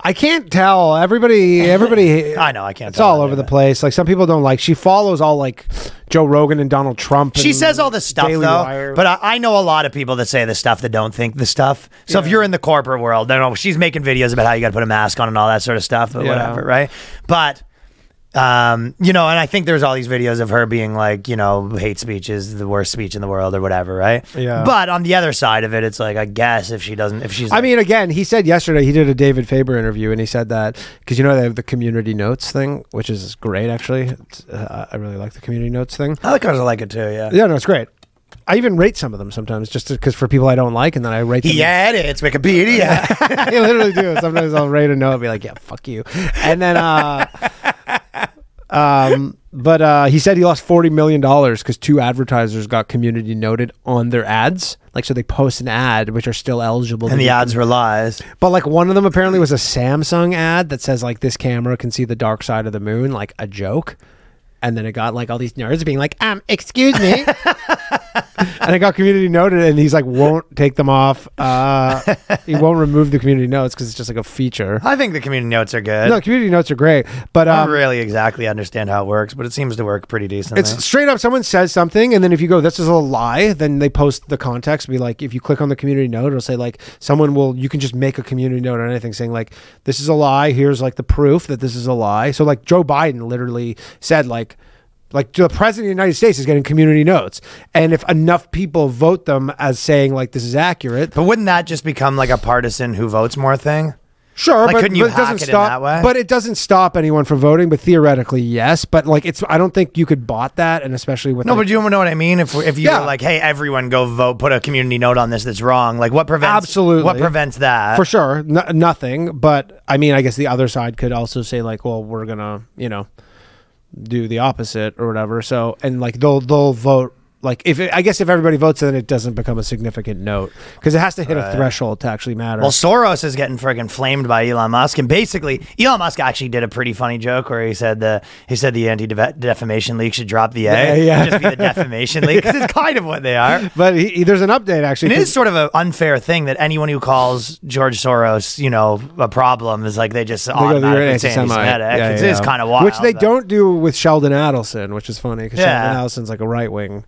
I can't tell. Everybody, everybody. I know. I can't. It's tell all over the place. Like some people don't like. She follows all like Joe Rogan and Donald Trump. And she says all this stuff Daily though. Wire. But I, I know a lot of people that say the stuff that don't think the stuff. So yeah. If you're in the corporate world, then she's making videos about how you got to put a mask on and all that sort of stuff. But yeah. Whatever, right? But. Um, you know, and I think there's all these videos of her being like, you know, hate speech is the worst speech in the world or whatever, right? Yeah. But on the other side of it, it's like, I guess if she doesn't, if she's... I like, mean, again, he said yesterday, he did a David Faber interview and he said that, because you know, they have the community notes thing, which is great, actually. Uh, I really like the community notes thing. I kind of like it too, yeah. Yeah, no, it's great. I even rate some of them sometimes just because for people I don't like, and then I rate them. Yeah, it is Wikipedia. I literally do. Sometimes I'll rate a note and be like, yeah, fuck you. And then... uh Um, but uh, he said he lost forty million dollars because two advertisers got community noted on their ads. Like, so they post an ad, which are still eligible. And the ads were lies. But like one of them apparently was a Samsung ad that says like, this camera can see the dark side of the moon, like a joke. And then it got like all these nerds being like, um, excuse me. And it got community noted, and he's like, won't take them off. Uh, he won't remove the community notes because it's just like a feature. I think the community notes are good. No, community notes are great. But um, I don't really exactly understand how it works, but it seems to work pretty decently. It's straight up, someone says something, and then if you go, this is a lie, then they post the context. Be like, if you click on the community note, it'll say like, someone will, you can just make a community note or anything saying like, this is a lie. Here's like the proof that this is a lie. So like Joe Biden literally said like, Like the president of the United States is getting community notes. And if enough people vote them as saying like, this is accurate. But wouldn't that just become like a partisan who votes more thing? Sure, like, but, couldn't you but hack it doesn't it stop, in that way? But it doesn't stop anyone from voting, but theoretically, yes. But like, it's, I don't think you could bot that, and especially with... No, like, but you know what I mean? If if you yeah. were like, hey, everyone go vote, put a community note on this that's wrong, like what prevents... Absolutely. What prevents that? For sure, no, nothing. But I mean, I guess the other side could also say like, well, we're going to, you know... do the opposite or whatever. So, and like they'll they'll vote like if it, I guess if everybody votes, then it doesn't become a significant note because it has to hit right. a threshold to actually matter. Well, Soros is getting friggin' flamed by Elon Musk, and basically Elon Musk actually did a pretty funny joke where he said the he said the anti-defamation league should drop the A, yeah, yeah. just be the defamation league because yeah. it's kind of what they are. But he, he, there's an update actually. It is sort of an unfair thing that anyone who calls George Soros, you know, a problem is like they just they automatically say anti-Semitic. Yeah, it yeah. is kind of wild, which they though. don't do with Sheldon Adelson, which is funny because yeah. Sheldon Adelson's like a right wing.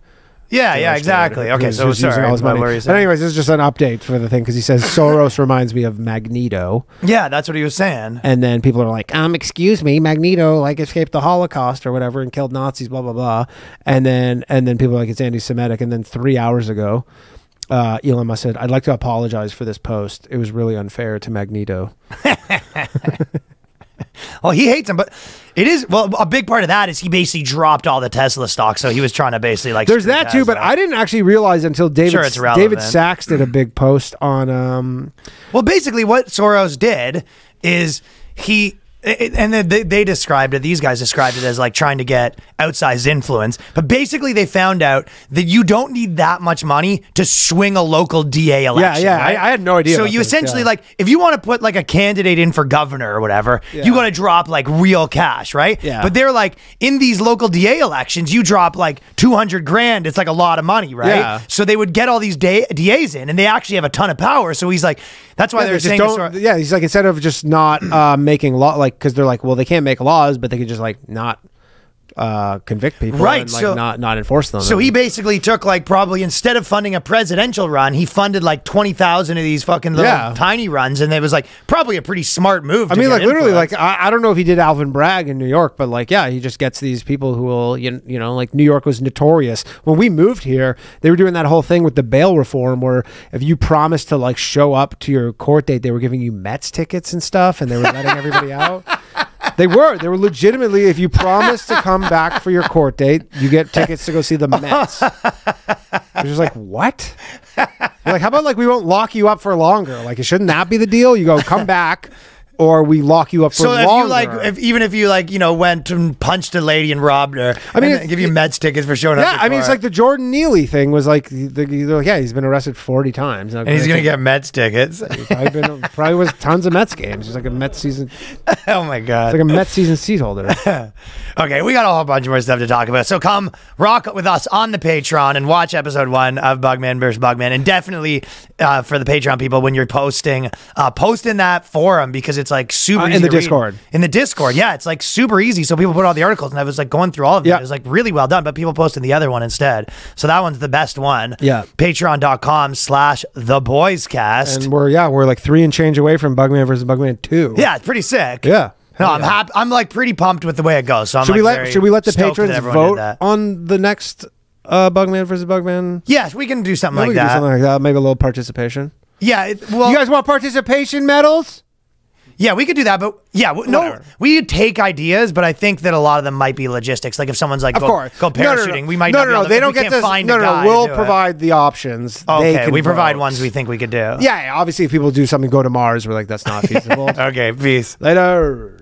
Yeah, yeah, exactly. Okay, so sorry. All his money. But anyways, this is just an update for the thing because he says Soros reminds me of Magneto. Yeah, that's what he was saying. And then people are like, um, excuse me, Magneto like escaped the Holocaust or whatever and killed Nazis, blah blah blah. And then and then people are like, it's anti-Semitic. And then three hours ago, uh, Elon Musk said, "I'd like to apologize for this post. It was really unfair to Magneto." Well, he hates him, but it is, well, a big part of that is he basically dropped all the Tesla stock, so he was trying to basically like... There's that Tesla. too, but I didn't actually realize until David, sure it's relevant. David Sachs did a big post on... Um, well, basically what Soros did is he... It, and they, they described it, these guys described it as like trying to get outsized influence. But basically they found out that you don't need that much money to swing a local D A election. Yeah, yeah, right? I, I had no idea. So you this, essentially yeah. like, if you want to put like a candidate in for governor or whatever, yeah. you got to drop like real cash, right? Yeah. But they're like, in these local D A elections, you drop like two hundred grand. It's like a lot of money, right? Yeah. So they would get all these D As in, and they actually have a ton of power. So he's like, that's why yeah, they're they saying... Don't, yeah, he's like, instead of just not uh, making law, like, because they're like, well, they can't make laws, but they could just like not uh, convict people, right? And, like, so not not enforce them. So he basically took like probably instead of funding a presidential run, he funded like twenty thousand of these fucking little yeah. tiny runs, and it was like probably a pretty smart move. I mean, like influence. literally, like I, I don't know if he did Alvin Bragg in New York, but like yeah, he just gets these people who will you, you know like New York was notorious when we moved here. They were doing that whole thing with the bail reform where if you promised to like show up to your court date, they were giving you Mets tickets and stuff, and they were letting everybody out. They were. They were legitimately, if you promise to come back for your court date, you get tickets to go see the Mets. You're just like, what? You're like, how about like we won't lock you up for longer? Like, shouldn't that be the deal? You go, come back, or we lock you up for so longer. So if you like, if, even if you like, you know, went and punched a lady and robbed her, I mean, give you Mets tickets for showing yeah, up. Yeah, I mean, it's like the Jordan Neely thing was like, the, they're like, yeah, he's been arrested forty times, and he's gonna get Mets tickets. I've been probably was tons of Mets games. It's like a Mets season. Oh my god, it's like a Mets season seat holder. Okay, we got a whole bunch more stuff to talk about. So come rock with us on the Patreon and watch episode one of Bugman versus Bugman, and definitely uh, for the Patreon people, when you're posting, uh, post in that forum because it's like super uh, easy in the Discord. In the Discord, yeah, it's like super easy. So people put all the articles, and I was like going through all of them. Yeah. It was like really well done, but people posted the other one instead. So that one's the best one. Yeah, Patreon dot com slash the boys cast. And we're yeah, we're like three and change away from Bugman versus Bugman two. Yeah, it's pretty sick. Yeah. No, I'm yeah. happy. I'm like pretty pumped with the way it goes. So I'm should like we let should we let the patrons vote on the next uh, Bugman versus Bugman? Yes, we can do something Maybe like we can that. Do something like that. Maybe a little participation. Yeah. It, well, you guys want participation medals? Yeah, we could do that, but yeah, no, Whatever. we take ideas, but I think that a lot of them might be logistics. Like if someneone's like, of go, course. go parachuting, no, no, no. we might no, not no, be able to, they don't get to find no, a guy. No, no, we'll provide it. the options. Okay, they can we provide vote. ones we think we could do. Yeah, obviously if people do something, go to Mars, we're like, that's not feasible. Okay, peace. Later.